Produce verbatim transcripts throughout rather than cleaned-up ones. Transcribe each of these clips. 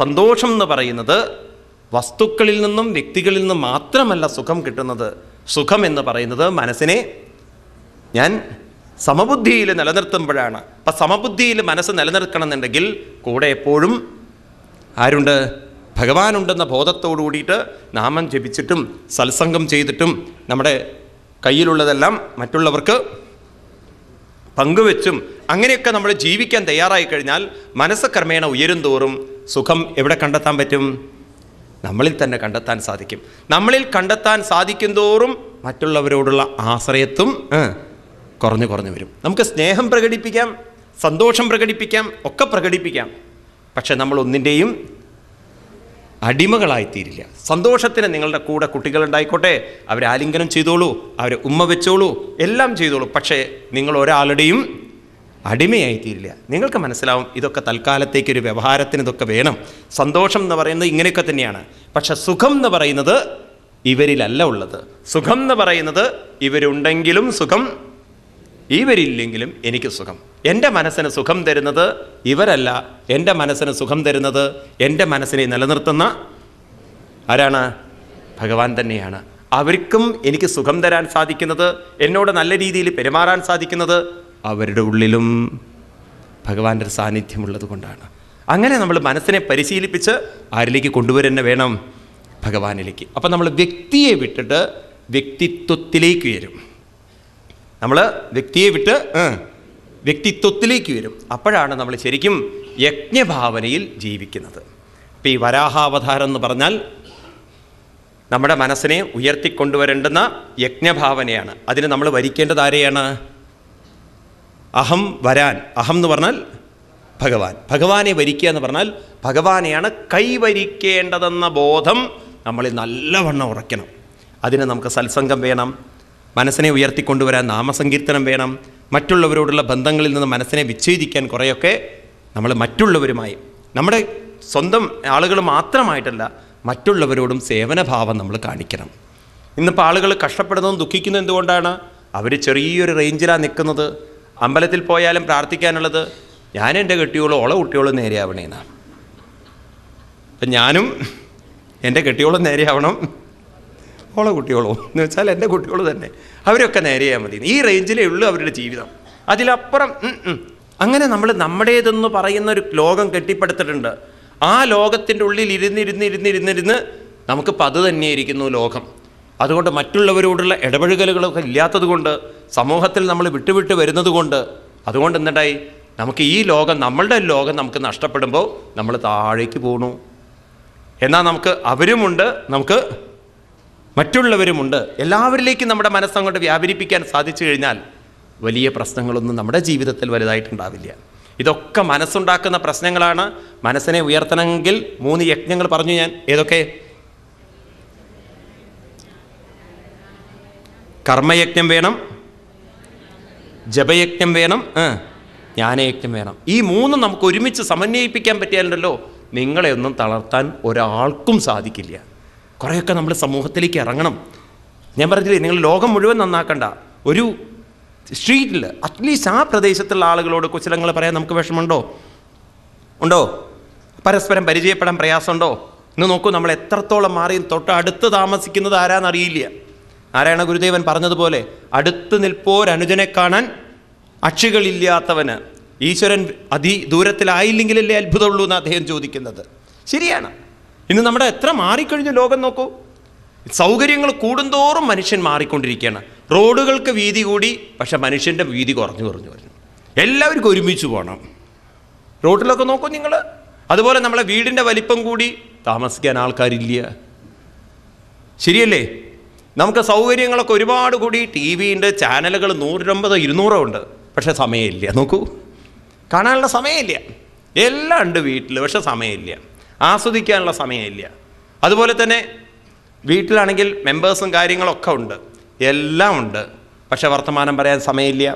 സന്തോഷം എന്ന് പറയുന്നത് വസ്തുക്കളിൽ നിന്നും വ്യക്തികളിൽ നിന്നും മാത്രമല്ല സുഖം കിട്ടുന്നത്. സുഖം എന്ന് പറയുന്നത് മനസ്സിനെ ഞാൻ സമബുദ്ധിയിൽ നിലനിർത്തുമ്പോഴാണ്. അപ്പം സമബുദ്ധിയിൽ മനസ്സ് നിലനിർത്തണമെന്നുണ്ടെങ്കിൽ കൂടെ എപ്പോഴും ആരുണ്ട്? ഭഗവാനുണ്ടെന്ന ബോധത്തോടു കൂടിയിട്ട് നാമം ജപിച്ചിട്ടും സത്സംഗം ചെയ്തിട്ടും നമ്മുടെ കയ്യിലുള്ളതെല്ലാം മറ്റുള്ളവർക്ക് പങ്കുവെച്ചും അങ്ങനെയൊക്കെ നമ്മൾ ജീവിക്കാൻ തയ്യാറായി കഴിഞ്ഞാൽ മനസ്സ് ക്രമേണ ഉയരും തോറും സുഖം എവിടെ കണ്ടെത്താൻ പറ്റും? നമ്മളിൽ തന്നെ കണ്ടെത്താൻ സാധിക്കും. നമ്മളിൽ കണ്ടെത്താൻ സാധിക്കും തോറും മറ്റുള്ളവരോടുള്ള ആശ്രയത്വം കുറഞ്ഞു കുറഞ്ഞു വരും. നമുക്ക് സ്നേഹം പ്രകടിപ്പിക്കാം, സന്തോഷം പ്രകടിപ്പിക്കാം, ഒക്കെ പ്രകടിപ്പിക്കാം. പക്ഷെ നമ്മൾ ഒന്നിൻ്റെയും അടിമകളായിത്തീരില്ല. സന്തോഷത്തിന് നിങ്ങളുടെ കൂടെ കുട്ടികളുണ്ടായിക്കോട്ടെ, അവരെ ആലിംഗനം ചെയ്തോളൂ, അവരെ ഉമ്മ വെച്ചോളൂ, എല്ലാം ചെയ്തോളൂ. പക്ഷേ നിങ്ങൾ ഒരാളുടെയും അടിമയായിത്തീരില്ല. നിങ്ങൾക്ക് മനസ്സിലാവും ഇതൊക്കെ തൽക്കാലത്തേക്ക് ഒരു വ്യവഹാരത്തിന് ഇതൊക്കെ വേണം. സന്തോഷം എന്ന് പറയുന്നത് ഇങ്ങനെയൊക്കെ തന്നെയാണ്. പക്ഷെ സുഖം എന്ന് പറയുന്നത് ഇവരിലല്ല ഉള്ളത്. സുഖം എന്ന് പറയുന്നത് ഇവരുണ്ടെങ്കിലും സുഖം, ഇവരില്ലെങ്കിലും എനിക്ക് സുഖം. എൻ്റെ മനസ്സിന് സുഖം തരുന്നത് ഇവരല്ല. എൻ്റെ മനസ്സിന് സുഖം തരുന്നത്, എൻ്റെ മനസ്സിനെ നിലനിർത്തുന്ന ആരാണ്? ഭഗവാൻ തന്നെയാണ്. അവർക്കും എനിക്ക് സുഖം തരാൻ സാധിക്കുന്നത്, എന്നോട് നല്ല രീതിയിൽ പെരുമാറാൻ സാധിക്കുന്നത് അവരുടെ ഉള്ളിലും ഭഗവാന്റെ ഒരു സാന്നിധ്യമുള്ളത് കൊണ്ടാണ്. അങ്ങനെ നമ്മൾ മനസ്സിനെ പരിശീലിപ്പിച്ച് ആരിലേക്ക് കൊണ്ടുവരുന്ന വേണം? ഭഗവാനിലേക്ക്. അപ്പം നമ്മൾ വ്യക്തിയെ വിട്ടിട്ട് വ്യക്തിത്വത്തിലേക്ക് വരും. നമ്മൾ വ്യക്തിയെ വിട്ട് വ്യക്തിത്വത്തിലേക്ക് വരും. അപ്പോഴാണ് നമ്മൾ ശരിക്കും യജ്ഞഭാവനയിൽ ജീവിക്കുന്നത്. ഇപ്പം ഈ വരാഹാവതാരം എന്ന് പറഞ്ഞാൽ നമ്മുടെ മനസ്സിനെ ഉയർത്തിക്കൊണ്ടുവരേണ്ടുന്ന യജ്ഞഭാവനയാണ്. അതിന് നമ്മൾ വരിക്കേണ്ടത് ആരെയാണ്? അഹം വരാൻ. അഹം എന്ന് പറഞ്ഞാൽ ഭഗവാൻ. ഭഗവാനെ വരിക്കുക എന്ന് പറഞ്ഞാൽ ഭഗവാനെയാണ് കൈവരിക്കേണ്ടതെന്ന ബോധം നമ്മളിൽ നല്ലവണ്ണം ഉറയ്ക്കണം. അതിന് നമുക്ക് സത്സംഗം വേണം, മനസ്സിനെ ഉയർത്തിക്കൊണ്ടുവരാൻ നാമസങ്കീർത്തനം വേണം, മറ്റുള്ളവരോടുള്ള ബന്ധങ്ങളിൽ നിന്ന് മനസ്സിനെ വിച്ഛേദിക്കാൻ കുറേയൊക്കെ നമ്മൾ മറ്റുള്ളവരുമായി, നമ്മുടെ സ്വന്തം ആളുകൾ മാത്രമായിട്ടല്ല, മറ്റുള്ളവരോടും സേവനഭാവം നമ്മൾ കാണിക്കണം. ഇന്നിപ്പോൾ ആളുകൾ കഷ്ടപ്പെടുന്നതും ദുഃഖിക്കുന്നതും എന്തുകൊണ്ടാണ്? അവർ ചെറിയൊരു റേഞ്ചിലാണ് നിൽക്കുന്നത്. അമ്പലത്തിൽ പോയാലും പ്രാർത്ഥിക്കാനുള്ളത് ഞാൻ എൻ്റെ കെട്ടിയോളോ ഓളെ കുട്ടിയോളോ നേരെയാവണേന്നാണ്. അപ്പം ഞാനും എൻ്റെ കെട്ടിയോളം നേരെയാവണം, ഓളെ കുട്ടിയോളോ എന്ന് വെച്ചാൽ എൻ്റെ കുട്ടിയോള് തന്നെ, അവരൊക്കെ നേരെയാൽ മതി. ഈ റേഞ്ചിലേ ഉള്ളൂ അവരുടെ ജീവിതം, അതിലപ്പുറം. അങ്ങനെ നമ്മൾ നമ്മുടേതെന്ന് പറയുന്ന ഒരു ലോകം കെട്ടിപ്പടുത്തിട്ടുണ്ട്. ആ ലോകത്തിൻ്റെ ഉള്ളിൽ ഇരുന്നിരുന്നിരുന്നിരുന്നിരുന്ന് നമുക്കിപ്പോൾ അത് തന്നെയായിരിക്കുന്നു ലോകം. അതുകൊണ്ട് മറ്റുള്ളവരോടുള്ള ഇടപഴകലുകളൊക്കെ ഇല്ലാത്തത് കൊണ്ട്, സമൂഹത്തിൽ നമ്മൾ വിട്ടുവിട്ട് വരുന്നത് കൊണ്ട്, അതുകൊണ്ട് എന്തുണ്ടായി? നമുക്ക് ഈ ലോകം, നമ്മളുടെ ലോകം നമുക്ക് നഷ്ടപ്പെടുമ്പോൾ നമ്മൾ താഴേക്ക് പോകണു. എന്നാൽ നമുക്ക് അവരുമുണ്ട്, നമുക്ക് മറ്റുള്ളവരുമുണ്ട്. എല്ലാവരിലേക്കും നമ്മുടെ മനസ്സങ്ങോട്ട് വ്യാപരിപ്പിക്കാൻ സാധിച്ചു കഴിഞ്ഞാൽ വലിയ പ്രശ്നങ്ങളൊന്നും നമ്മുടെ ജീവിതത്തിൽ വലുതായിട്ടുണ്ടാവില്ല. ഇതൊക്കെ മനസ്സുണ്ടാക്കുന്ന പ്രശ്നങ്ങളാണ്. മനസ്സിനെ ഉയർത്തണമെങ്കിൽ മൂന്ന് യജ്ഞങ്ങൾ പറഞ്ഞു ഞാൻ. ഏതൊക്കെ? കർമ്മയജ്ഞം വേണം, ജപയജ്ഞം വേണം, ജ്ഞാനയജ്ഞം വേണം. ഈ മൂന്നും നമുക്ക് ഒരുമിച്ച് സമന്വയിപ്പിക്കാൻ പറ്റിയാലുണ്ടല്ലോ നിങ്ങളെ ഒന്നും തളർത്താൻ ഒരാൾക്കും സാധിക്കില്ല. കുറേയൊക്കെ നമ്മൾ സമൂഹത്തിലേക്ക് ഇറങ്ങണം. ഞാൻ പറഞ്ഞില്ലേ, നിങ്ങൾ ലോകം മുഴുവൻ നന്നാക്കണ്ട, ഒരു സ്ട്രീറ്റിൽ അറ്റ്ലീസ്റ്റ് ആ പ്രദേശത്തുള്ള ആളുകളോട് കുശലങ്ങൾ പറയാൻ നമുക്ക് വിഷമമുണ്ടോ? ഉണ്ടോ? പരസ്പരം പരിചയപ്പെടാൻ പ്രയാസമുണ്ടോ? ഇന്ന് നോക്കൂ, നമ്മൾ എത്രത്തോളം മാറിയും തൊട്ടടുത്ത് താമസിക്കുന്നത് ആരാന്നറിയില്ല. നാരായണ ഗുരുദേവൻ പറഞ്ഞതുപോലെ, അടുത്ത് നിൽപ്പോരനുജനെ കാണാൻ അക്ഷികളില്ലാത്തവന് ഈശ്വരൻ അതി ദൂരത്തിലായില്ലെങ്കിലല്ലേ അത്ഭുതമുള്ളൂ എന്ന് അദ്ദേഹം ചോദിക്കുന്നത് ശരിയാണ്. ഇന്ന് നമ്മുടെ എത്ര മാറിക്കഴിഞ്ഞ ലോകം നോക്കൂ. സൗകര്യങ്ങൾ കൂടുന്തോറും മനുഷ്യൻ മാറിക്കൊണ്ടിരിക്കുകയാണ്. റോഡുകൾക്ക് വീതി കൂടി, പക്ഷെ മനുഷ്യൻ്റെ വീതി കുറഞ്ഞു കുറഞ്ഞു കുറഞ്ഞു. എല്ലാവർക്കും ഒരുമിച്ച് പോകണം. റോഡിലൊക്കെ നോക്കൂ നിങ്ങൾ. അതുപോലെ നമ്മളെ വീടിൻ്റെ വലിപ്പം കൂടി, താമസിക്കാൻ ആൾക്കാരില്ല. ശരിയല്ലേ? നമുക്ക് സൗകര്യങ്ങളൊക്കെ ഒരുപാട് കൂടി. ടി വിൻ്റെ ചാനലുകൾ നൂറ്റമ്പതോ ഇരുന്നൂറോ ഉണ്ട്, പക്ഷെ സമയമില്ല. നോക്കൂ, കാണാനുള്ള സമയമില്ല. എല്ലാം ഉണ്ട് വീട്ടിൽ, പക്ഷെ സമയമില്ല. ആസ്വദിക്കാനുള്ള സമയമില്ല. അതുപോലെ തന്നെ വീട്ടിലാണെങ്കിൽ മെമ്പേഴ്സും കാര്യങ്ങളൊക്കെ ഉണ്ട്, എല്ലാം ഉണ്ട്, പക്ഷെ വർത്തമാനം പറയാൻ സമയമില്ല.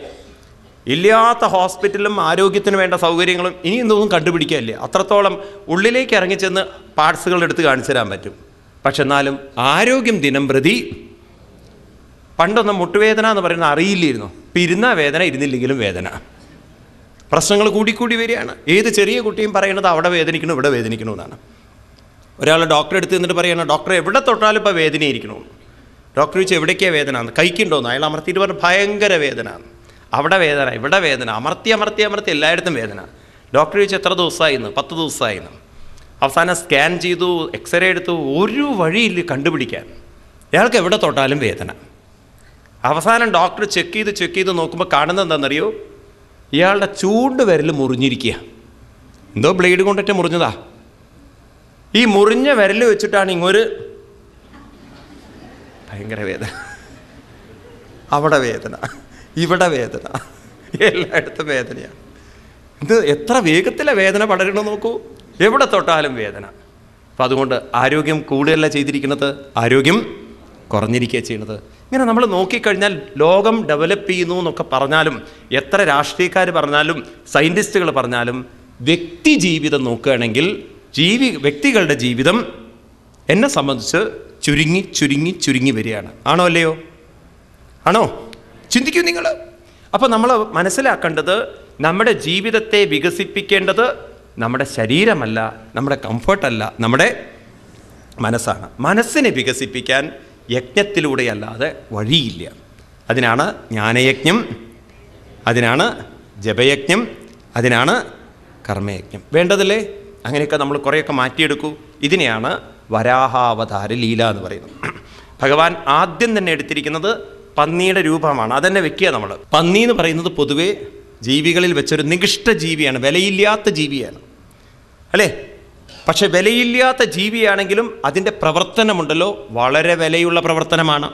ഇല്ലാത്ത ഹോസ്പിറ്റലും ആരോഗ്യത്തിന് വേണ്ട സൗകര്യങ്ങളും ഇനി എന്തൊന്നും കണ്ടുപിടിക്കാനില്ല. അത്രത്തോളം ഉള്ളിലേക്ക് ഇറങ്ങിച്ചെന്ന് പാർട്സുകൾ എടുത്ത് കാണിച്ചു തരാൻ പറ്റും. പക്ഷെ എന്നാലും ആരോഗ്യം ദിനം പ്രതി. പണ്ടൊന്നും മുട്ടുവേദന എന്ന് പറയുന്നത് അറിയില്ലായിരുന്നു. ഇപ്പം ഇരുന്ന വേദന, ഇരുന്നില്ലെങ്കിലും വേദന. പ്രശ്നങ്ങൾ കൂടിക്കൂടി വരികയാണ്. ഏത് ചെറിയ കുട്ടിയും പറയുന്നത് അവിടെ വേദനിക്കണോ ഇവിടെ വേദനിക്കണോ എന്നാണ്. ഒരാൾ ഡോക്ടറെ എടുത്ത് നിന്നിട്ട് പറയുകയാണ്, ഡോക്ടറെ എവിടെ തൊട്ടാലും ഇപ്പോൾ വേദനയായിരിക്കണമെന്ന്. ഡോക്ടർ ചോദിച്ചാൽ എവിടേക്കാണ് വേദന, കൈക്കുണ്ടോന്ന്. അയാൾ അമർത്തിയിട്ട് പറഞ്ഞ് ഭയങ്കര വേദന, അവിടെ വേദന ഇവിടെ വേദന, അമർത്തി അമർത്തി അമർത്തി എല്ലായിടത്തും വേദന. ഡോക്ടർ ചോദിച്ചു എത്ര ദിവസമായിരുന്നു, പത്ത് ദിവസമായിരുന്നു. അവസാനം സ്കാൻ ചെയ്തു, എക്സ്റേ എടുത്തു, ഒരു വഴിയില്ല കണ്ടുപിടിക്കാൻ. അയാൾക്ക് എവിടെ തൊട്ടാലും വേദന. അവസാനം ഡോക്ടർ ചെക്ക് ചെയ്ത് ചെക്ക് ചെയ്ത് നോക്കുമ്പോൾ കാണുന്നത് എന്താണെന്നറിയോ, ഇയാളുടെ ചൂണ്ട് വിരൽ മുറിഞ്ഞിരിക്കുക. എന്തോ ബ്ലേഡ് കൊണ്ടിട്ട് മുറിഞ്ഞതാ. ഈ മുറിഞ്ഞ വിരൽ വെച്ചിട്ടാണ് ഇങ്ങൊരു ഭയങ്കര വേദന, അവിടെ വേദന ഇവിടെ വേദന എല്ലായിടത്തും വേദനയാണ്. ഇത് എത്ര വേഗത്തിലെ വേദന പടരണം നോക്കൂ, എവിടെ തൊട്ടാലും വേദന. അപ്പം അതുകൊണ്ട് ആരോഗ്യം കൂടുതലല്ല ചെയ്തിരിക്കുന്നത്, ആരോഗ്യം കുറഞ്ഞിരിക്കുക ചെയ്യുന്നത്. ഇങ്ങനെ നമ്മൾ നോക്കിക്കഴിഞ്ഞാൽ ലോകം ഡെവലപ്പ് ചെയ്യുന്നു എന്നൊക്കെ പറഞ്ഞാലും എത്ര രാഷ്ട്രീയക്കാർ പറഞ്ഞാലും സയൻറ്റിസ്റ്റുകൾ പറഞ്ഞാലും വ്യക്തി ജീവിതം നോക്കുകയാണെങ്കിൽ ജീവി വ്യക്തികളുടെ ജീവിതം എന്നെ സംബന്ധിച്ച് ചുരുങ്ങി ചുരുങ്ങി ചുരുങ്ങി വരികയാണ്. ആണോ അല്ലയോ? ആണോ? ചിന്തിക്കൂ നിങ്ങൾ. അപ്പോൾ നമ്മൾ മനസ്സിലാക്കേണ്ടത് നമ്മുടെ ജീവിതത്തെ വികസിപ്പിക്കേണ്ടത് നമ്മുടെ ശരീരമല്ല, നമ്മുടെ കംഫർട്ടല്ല, നമ്മുടെ മനസ്സാണ്. മനസ്സിനെ വികസിപ്പിക്കാൻ യജ്ഞത്തിലൂടെയല്ലാതെ വഴിയില്ല. അതിനാണ് ജ്ഞാനയജ്ഞം, അതിനാണ് ജപയജ്ഞം, അതിനാണ് കർമ്മയജ്ഞം. വേണ്ടതല്ലേ? അങ്ങനെയൊക്കെ നമ്മൾ കുറേയൊക്കെ മാറ്റിയെടുക്കൂ. ഇതിനെയാണ് വരാഹാവതാര ലീല എന്ന് പറയുന്നത്. ഭഗവാൻ ആദ്യം തന്നെ എടുത്തിരിക്കുന്നത് പന്നിയുടെ രൂപമാണ്. അതന്നെ വെക്കുക. നമ്മൾ പന്നി എന്ന് പറയുന്നത് പൊതുവേ ജീവികളിൽ വെച്ചൊരു നികൃഷ്ട ജീവിയാണ്, വിലയില്ലാത്ത ജീവിയാണ്, അല്ലേ? പക്ഷെ വിലയില്ലാത്ത ജീവിയാണെങ്കിലും അതിൻ്റെ പ്രവർത്തനമുണ്ടല്ലോ, വളരെ വിലയുള്ള പ്രവർത്തനമാണ്.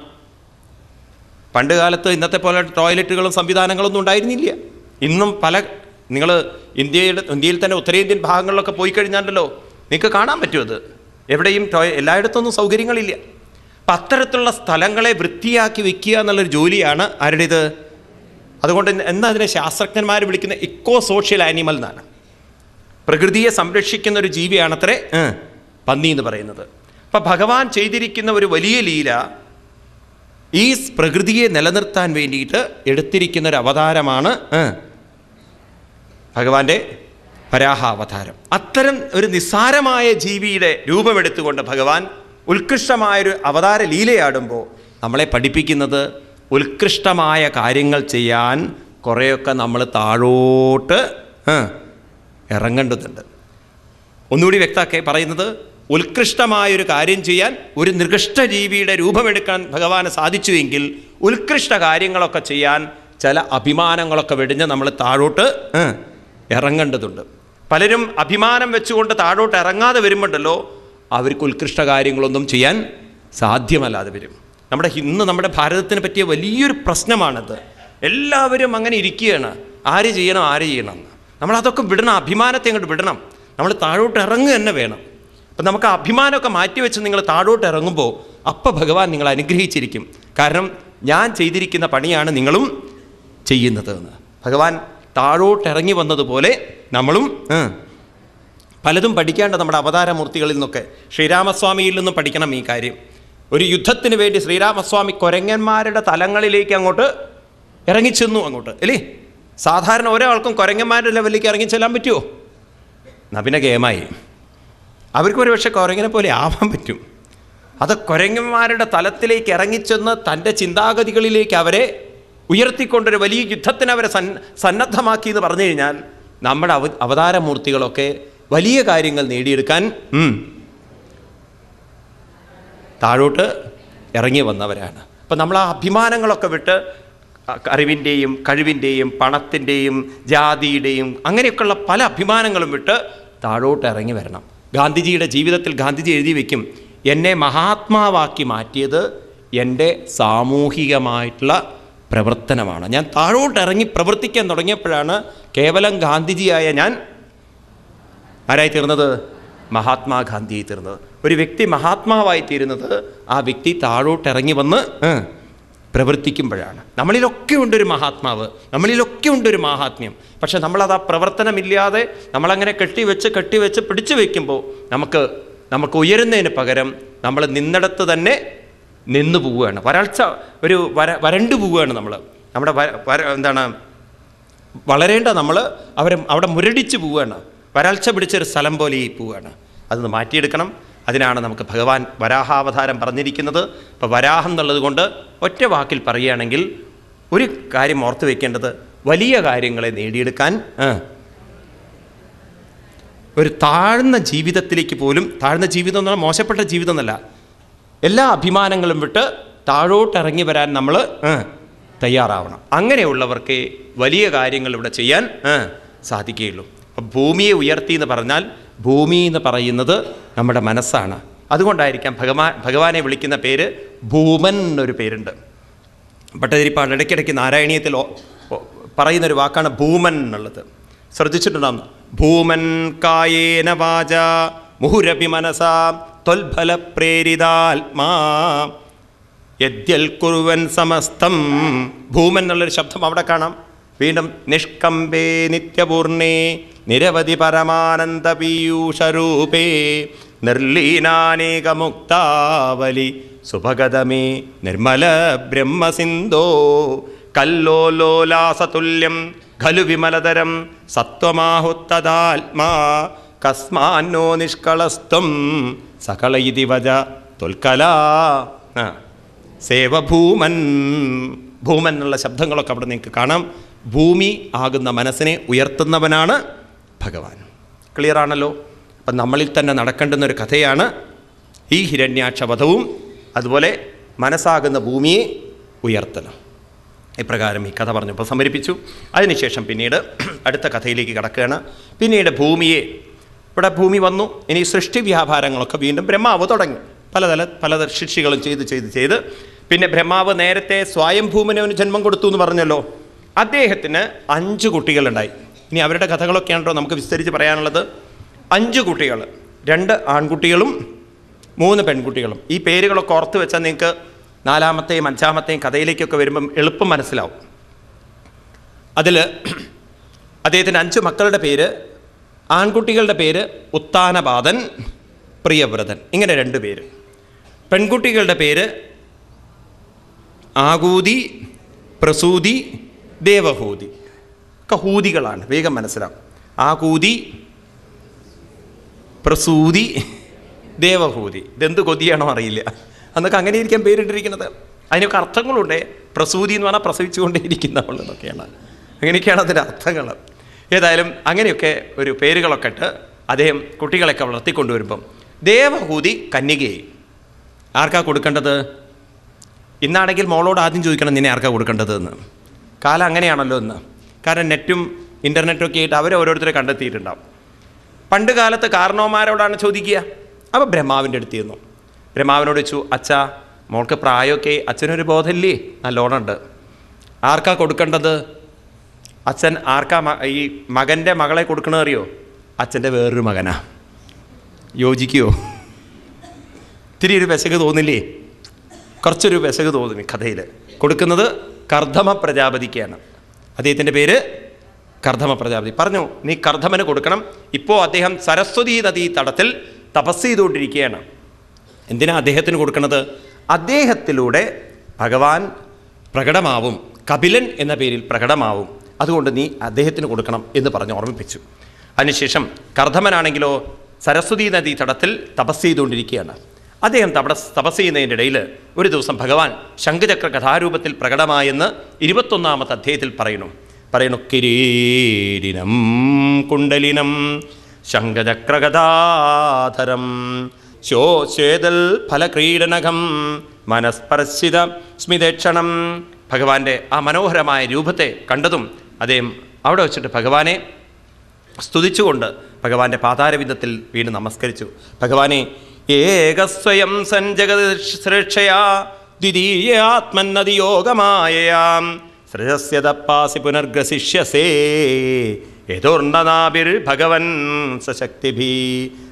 പണ്ട് കാലത്ത് ഇന്നത്തെ പോലെ ടോയ്ലറ്റുകളും സംവിധാനങ്ങളൊന്നും ഉണ്ടായിരുന്നില്ല. ഇന്നും പല നിങ്ങൾ ഇന്ത്യയുടെ ഇന്ത്യയിൽ തന്നെ ഉത്തരേന്ത്യൻ ഭാഗങ്ങളിലൊക്കെ പോയി കഴിഞ്ഞാലല്ലോ നിങ്ങൾക്ക് കാണാൻ പറ്റുമത്. എവിടെയും ടോയ് എല്ലായിടത്തൊന്നും സൗകര്യങ്ങളില്ല. അപ്പം അത്തരത്തിലുള്ള സ്ഥലങ്ങളെ വൃത്തിയാക്കി വെക്കുക എന്നുള്ളൊരു ജോലിയാണ് ആരുടേത്? അതുകൊണ്ട് എന്താ അതിനെ ശാസ്ത്രജ്ഞന്മാർ വിളിക്കുന്ന ഇക്കോ സോഷ്യൽ ആനിമൽ എന്നാണ്. പ്രകൃതിയെ സംരക്ഷിക്കുന്ന ഒരു ജീവിയാണത്രേ പന്നി എന്ന് പറയുന്നത്. അപ്പം ഭഗവാൻ ചെയ്തിരിക്കുന്ന ഒരു വലിയ ലീല ഈ പ്രകൃതിയെ നിലനിർത്താൻ വേണ്ടിയിട്ട് എടുത്തിരിക്കുന്ന ഒരു അവതാരമാണ് ഭഗവാന്റെ വരാഹാവതാരം. അത്തരം ഒരു നിസ്സാരമായ ജീവിയുടെ രൂപമെടുത്തുകൊണ്ട് ഭഗവാൻ ഉത്കൃഷ്ടമായൊരു അവതാര ലീലയാടുമ്പോൾ നമ്മളെ പഠിപ്പിക്കുന്നത് ഉത്കൃഷ്ടമായ കാര്യങ്ങൾ ചെയ്യാൻ കുറേയൊക്കെ നമ്മൾ താഴോട്ട് ഇറങ്ങേണ്ടതുണ്ട്. ഒന്നുകൂടി വ്യക്തമാക്കി പറയുന്നത്, ഉത്കൃഷ്ടമായൊരു കാര്യം ചെയ്യാൻ ഒരു നികൃഷ്ട ജീവിയുടെ രൂപമെടുക്കാൻ ഭഗവാന് സാധിച്ചുവെങ്കിൽ ഉത്കൃഷ്ട കാര്യങ്ങളൊക്കെ ചെയ്യാൻ ചില അഭിമാനങ്ങളൊക്കെ വെടിഞ്ഞ് നമ്മൾ താഴോട്ട് ഇറങ്ങേണ്ടതുണ്ട്. പലരും അഭിമാനം വെച്ചുകൊണ്ട് താഴോട്ട് ഇറങ്ങാതെ വരുമ്പോണ്ടല്ലോ അവർക്ക് ഉത്കൃഷ്ട കാര്യങ്ങളൊന്നും ചെയ്യാൻ സാധ്യമല്ലാതെ വരും. നമ്മുടെ ഇന്ന് നമ്മുടെ ഭാരതത്തിനെ പറ്റിയ വലിയൊരു പ്രശ്നമാണത്. എല്ലാവരും അങ്ങനെ ഇരിക്കുകയാണ്, ആര് ചെയ്യണം ആര് ചെയ്യണം. നമ്മളതൊക്കെ വിടണം, അഭിമാനത്തെ അങ്ങോട്ട് വിടണം, നമ്മൾ താഴോട്ട് ഇറങ്ങുക തന്നെ വേണം. അപ്പം നമുക്ക് അഭിമാനമൊക്കെ മാറ്റിവെച്ച് നിങ്ങൾ താഴോട്ട് ഇറങ്ങുമ്പോൾ അപ്പം ഭഗവാൻ നിങ്ങളെ അനുഗ്രഹിച്ചിരിക്കും. കാരണം ഞാൻ ചെയ്തിരിക്കുന്ന പണിയാണ് നിങ്ങളും ചെയ്യുന്നത് എന്ന്. ഭഗവാൻ താഴോട്ടിറങ്ങി വന്നതുപോലെ നമ്മളും പലതും പഠിക്കാണ്ട് നമ്മുടെ അവതാരമൂർത്തികളിൽ നിന്നൊക്കെ ശ്രീരാമസ്വാമിയിൽ നിന്നും പഠിക്കണം ഈ കാര്യം. ഒരു യുദ്ധത്തിന് വേണ്ടി ശ്രീരാമസ്വാമി കുരങ്ങന്മാരുടെ തലങ്ങളിലേക്ക് അങ്ങോട്ട് ഇറങ്ങിച്ചെന്നു അങ്ങോട്ട്, അല്ലേ? സാധാരണ ഒരാൾക്കും കുരങ്ങന്മാരുടെ ലെവലിലേക്ക് ഇറങ്ങിച്ചെല്ലാൻ പറ്റുമോ? എന്നാൽ പിന്നെ ഗെയിമായി. അവർക്ക് ഒരു പക്ഷേ കുരങ്ങനെ പോലെ ആവാൻ പറ്റും. അത് കുരങ്ങന്മാരുടെ തലത്തിലേക്ക് ഇറങ്ങിച്ചെന്ന് തൻ്റെ ചിന്താഗതികളിലേക്ക് അവരെ ഉയർത്തിക്കൊണ്ടൊരു വലിയ യുദ്ധത്തിന് അവരെ സൻ സന്നദ്ധമാക്കി എന്ന് പറഞ്ഞു കഴിഞ്ഞാൽ നമ്മുടെ അവ അവതാരമൂർത്തികളൊക്കെ വലിയ കാര്യങ്ങൾ നേടിയെടുക്കാൻ താഴോട്ട് ഇറങ്ങി വന്നവരാണ്. അപ്പം നമ്മൾ ആ അഭിമാനങ്ങളൊക്കെ വിട്ട് അറിവിൻ്റെയും കഴിവിൻ്റെയും പണത്തിൻ്റെയും ജാതിയുടെയും അങ്ങനെയൊക്കെയുള്ള പല അഭിമാനങ്ങളും വിട്ട് താഴോട്ട് ഇറങ്ങി വരണം. ഗാന്ധിജിയുടെ ജീവിതത്തിൽ ഗാന്ധിജി എഴുതി വയ്ക്കും, എന്നെ മഹാത്മാവാക്കി മാറ്റിയത് എൻ്റെ സാമൂഹികമായിട്ടുള്ള പ്രവർത്തനമാണ്. ഞാൻ താഴോട്ട് ഇറങ്ങി പ്രവർത്തിക്കാൻ തുടങ്ങിയപ്പോഴാണ് കേവലം ഗാന്ധിജിയായ ഞാൻ ആരായി തീർന്നത്, മഹാത്മാഗാന്ധിയായി തീർന്നത്. ഒരു വ്യക്തി മഹാത്മാവായി തീരുന്നത് ആ വ്യക്തി താഴോട്ട് ഇറങ്ങി വന്ന് പ്രവർത്തിക്കുമ്പോഴാണ്. നമ്മളിലൊക്കെ ഉണ്ടൊരു മഹാത്മാവ്, നമ്മളിലൊക്കെ ഉണ്ടൊരു മഹാത്മ്യം. പക്ഷെ നമ്മളത് ആ പ്രവർത്തനമില്ലാതെ നമ്മളങ്ങനെ കെട്ടിവെച്ച് കെട്ടിവെച്ച് പിടിച്ചു വയ്ക്കുമ്പോൾ നമുക്ക് നമുക്ക് ഉയരുന്നതിന് പകരം നമ്മൾ നിന്നിടത്ത് തന്നെ നിന്ന് പോവുകയാണ്. വരൾച്ച ഒരു വര വരണ്ടു പോവുകയാണ് നമ്മൾ. നമ്മുടെ എന്താണ് വളരേണ്ട നമ്മൾ അവരെ അവിടെ മുരടിച്ച് പോവുകയാണ്, വരൾച്ച പിടിച്ചൊരു സ്ഥലം പോലെ ഈ പോവുകയാണ്. അതൊന്ന് മാറ്റിയെടുക്കണം. അതിനാണ് നമുക്ക് ഭഗവാൻ വരാഹാവതാരം പറഞ്ഞിരിക്കുന്നത്. ഇപ്പോൾ വരാഹം എന്നുള്ളത് കൊണ്ട് ഒറ്റ വാക്കിൽ പറയുകയാണെങ്കിൽ ഒരു കാര്യം ഓർത്തു വയ്ക്കേണ്ടത്, വലിയ കാര്യങ്ങളെ നേടിയെടുക്കാൻ ഒരു താഴ്ന്ന ജീവിതത്തിലേക്ക് പോലും, താഴ്ന്ന ജീവിതം എന്ന് പറഞ്ഞാൽ മോശപ്പെട്ട ജീവിതം എന്നല്ല, എല്ലാ അഭിമാനങ്ങളും വിട്ട് താഴോട്ടിറങ്ങി വരാൻ നമ്മൾ തയ്യാറാവണം. അങ്ങനെയുള്ളവർക്ക് വലിയ കാര്യങ്ങൾ ഇവിടെ ചെയ്യാൻ സാധിക്കുകയുള്ളൂ. അപ്പം ഭൂമിയെ ഉയർത്തി എന്ന് പറഞ്ഞാൽ ഭൂമി എന്ന് പറയുന്നത് നമ്മുടെ മനസ്സാണ്. അതുകൊണ്ടായിരിക്കാം ഭഗവാൻ ഭഗവാനെ വിളിക്കുന്ന പേര് ഭൂമൻ എന്നൊരു പേരുണ്ട്. ഭട്ടതിരിപ്പാട് ഇടയ്ക്കിടയ്ക്ക് നാരായണീയത്തിൽ പറയുന്നൊരു വാക്കാണ് ഭൂമൻ എന്നുള്ളത്. ശ്രദ്ധിച്ചിട്ടുണ്ടാകുന്നു. ഭൂമൻ കായേന വാച മുഹുരപി മനസാ ത്വൽഫല പ്രേരിതാത്മാ യദ്യൽ കുറുവൻ സമസ്തം. ഭൂമൻ എന്നുള്ളൊരു ശബ്ദം അവിടെ കാണാം. വീണ്ടും നിഷ്കമ്പേ നിത്യപൂർണേ നിരവധി പരമാനന്ദ പീയൂഷരൂപേ നിർലീനാനേകമുക്താവലി സുഭഗതമേ നിർമ്മല ബ്രഹ്മസിന്ധോ കല്ലോലോലാസതുല്യം ഖലു വിമലതരം സത്വമാഹുത്തദാത്മാ കസ്മാന്നോ നിഷ്കളസ്ത്വം സകലയിതി വജ തുൽക്കല സേവഭൂമൻ. ഭൂമൻ എന്നുള്ള ശബ്ദങ്ങളൊക്കെ അവിടെ നിങ്ങൾക്ക് കാണാം. ഭൂമി ആകുന്ന മനസ്സിനെ ഉയർത്തുന്നവനാണ് ഭഗവാൻ. ക്ലിയർ ആണല്ലോ? അപ്പം നമ്മളിൽ തന്നെ നടക്കേണ്ടുന്നൊരു കഥയാണ് ഈ ഹിരണ്യാക്ഷവധവും അതുപോലെ മനസ്സാകുന്ന ഭൂമിയെ ഉയർത്തണം. ഇപ്രകാരം ഈ കഥ പറഞ്ഞപ്പോൾ സമരിപ്പിച്ചു. അതിനുശേഷം പിന്നീട് അടുത്ത കഥയിലേക്ക് കടക്കുകയാണ്. പിന്നീട് ഭൂമിയെ, ഇവിടെ ഭൂമി വന്നു, ഇനി സൃഷ്ടി വ്യാപാരങ്ങളൊക്കെ വീണ്ടും ബ്രഹ്മാവ് തുടങ്ങി. പലതല പല സൃഷ്ടികളും ചെയ്ത് ചെയ്ത് ചെയ്ത് പിന്നെ ബ്രഹ്മാവ് നേരത്തെ സ്വയംഭൂമനവന് ജന്മം കൊടുത്തു എന്ന് പറഞ്ഞല്ലോ. അദ്ദേഹത്തിന് അഞ്ച് കുട്ടികളുണ്ടായി. ഇനി അവരുടെ കഥകളൊക്കെയാണല്ലോ നമുക്ക് വിസ്തരിച്ച് പറയാനുള്ളത്. അഞ്ച് കുട്ടികൾ, രണ്ട് ആൺകുട്ടികളും മൂന്ന് പെൺകുട്ടികളും. ഈ പേരുകളൊക്കെ ഓർത്ത് വെച്ചാൽ നിങ്ങൾക്ക് നാലാമത്തെയും അഞ്ചാമത്തെയും കഥയിലേക്കൊക്കെ വരുമ്പം എളുപ്പം മനസ്സിലാവും. അതിൽ അദ്ദേഹത്തിൻ്റെ അഞ്ച് മക്കളുടെ പേര്, ആൺകുട്ടികളുടെ പേര് ഉത്താനപാദൻ, പ്രിയവ്രതൻ, ഇങ്ങനെ രണ്ട് പേര്. പെൺകുട്ടികളുടെ പേര് ആകൂതി, പ്രസൂതി, ദേവഹൂതി. ഒക്കെ ഹൂതികളാണ്, വേഗം മനസ്സിലാവും. ആകൂതി, പ്രസൂതി, ദേവഹൂതി. ഇതെന്ത് കൊതിയാണോ അറിയില്ല. അന്നൊക്കെ അങ്ങനെ ഇരിക്കാൻ പേരിട്ടിരിക്കുന്നത്. അതിനൊക്കെ അർത്ഥങ്ങളുണ്ട്. പ്രസൂതി എന്ന് പറഞ്ഞാൽ പ്രസവിച്ചുകൊണ്ടേയിരിക്കുന്നവൾ എന്നൊക്കെയാണ്, അങ്ങനെയൊക്കെയാണ് അതിൻ്റെ അർത്ഥങ്ങൾ. ഏതായാലും അങ്ങനെയൊക്കെ ഒരു പേരുകളൊക്കെ ഇട്ട് അദ്ദേഹം കുട്ടികളെയൊക്കെ വളർത്തിക്കൊണ്ടുവരുമ്പം ദേവഹൂതി കന്യകയായി. ആർക്കാ കൊടുക്കേണ്ടത്? ഇന്നാണെങ്കിൽ മോളോട് ആദ്യം ചോദിക്കണം നിന്നെ ആർക്കാ കൊടുക്കേണ്ടത് എന്ന്. കാലം അങ്ങനെയാണല്ലോ ഇന്ന്. കാരണം നെറ്റും ഇൻ്റർനെറ്റും ഒക്കെ ആയിട്ട് അവർ ഓരോരുത്തരെ കണ്ടെത്തിയിട്ടുണ്ടാവും. പണ്ട് കാലത്ത് കാരണവന്മാരോടാണ് ചോദിക്കുക. അപ്പോൾ ബ്രഹ്മാവിൻ്റെ അടുത്ത് ചെന്നു. ബ്രഹ്മാവിനോട് ചോദിച്ചു, അച്ഛാ മോൾക്ക് പ്രായമൊക്കെ, അച്ഛനൊരു ബോധമില്ലേ, നല്ലോണുണ്ട്, ആർക്കാ കൊടുക്കേണ്ടത്? അച്ഛൻ ആർക്കാ ഈ മകൻ്റെ മകളെ കൊടുക്കണത് അറിയോ? അച്ഛൻ്റെ വേറൊരു മകനാ. യോജിക്കുമോ? ഇത്തിരി ഒരു പെശക് തോന്നില്ലേ? കുറച്ചൊരു പെശക് തോന്നി. കഥയിൽ കൊടുക്കുന്നത് കർദ്ധമ പ്രജാപതിക്കാണ്. അദ്ദേഹത്തിൻ്റെ പേര് കർദ്ധമ പ്രജാപതി. പറഞ്ഞു, നീ കർദ്ധമന് കൊടുക്കണം. ഇപ്പോൾ അദ്ദേഹം സരസ്വതി നദീ തടത്തിൽ തപസ് ചെയ്തുകൊണ്ടിരിക്കുകയാണ്. എന്തിനാണ് അദ്ദേഹത്തിന് കൊടുക്കുന്നത്? അദ്ദേഹത്തിലൂടെ ഭഗവാൻ പ്രകടമാവും, കപിലൻ എന്ന പേരിൽ പ്രകടമാവും. അതുകൊണ്ട് നീ അദ്ദേഹത്തിന് കൊടുക്കണം എന്ന് പറഞ്ഞ് ഓർമ്മിപ്പിച്ചു. അതിനുശേഷം കർദ്ധമനാണെങ്കിലോ സരസ്വതി നദീ തടത്തിൽ തപസ് ചെയ്തുകൊണ്ടിരിക്കുകയാണ്. അദ്ദേഹം തപസ് തപസ് ചെയ്യുന്നതിൻ്റെ ഇടയിൽ ഒരു ദിവസം ഭഗവാൻ ശംഖുചക്ര കഥാരൂപത്തിൽ പ്രകടമായെന്ന് ഇരുപത്തൊന്നാമത്തെ അധ്യായത്തിൽ പറയുന്നു. പറയുന്നു, കിരീടിനം കുണ്ടലിനം ശംഖചക്രകഥാധരം ശോശ്വേതൽ ഫലക്രീഡനകം മനസ്പർശിത സ്മിതേക്ഷണം. ഭഗവാന്റെ ആ മനോഹരമായ രൂപത്തെ കണ്ടതും അദ്ദേഹം അവിടെ വച്ചിട്ട് ഭഗവാനെ സ്തുതിച്ചുകൊണ്ട് ഭഗവാന്റെ പാതാരവിന്ദത്തിൽ വീണ് നമസ്കരിച്ചു. ഭഗവാനെ, ഏകസ്വയം സഞ്ജഗത് ശ്രേക്ഷയാ ദ്വിതീയാത്മന്നതിയോഗമായയാം സൃജസ്യതപ്പാസി പുനർഗ്രസിഷ്യസേ യഥോർണനാഭിർ ഭഗവൻ സശക്തിഭീ.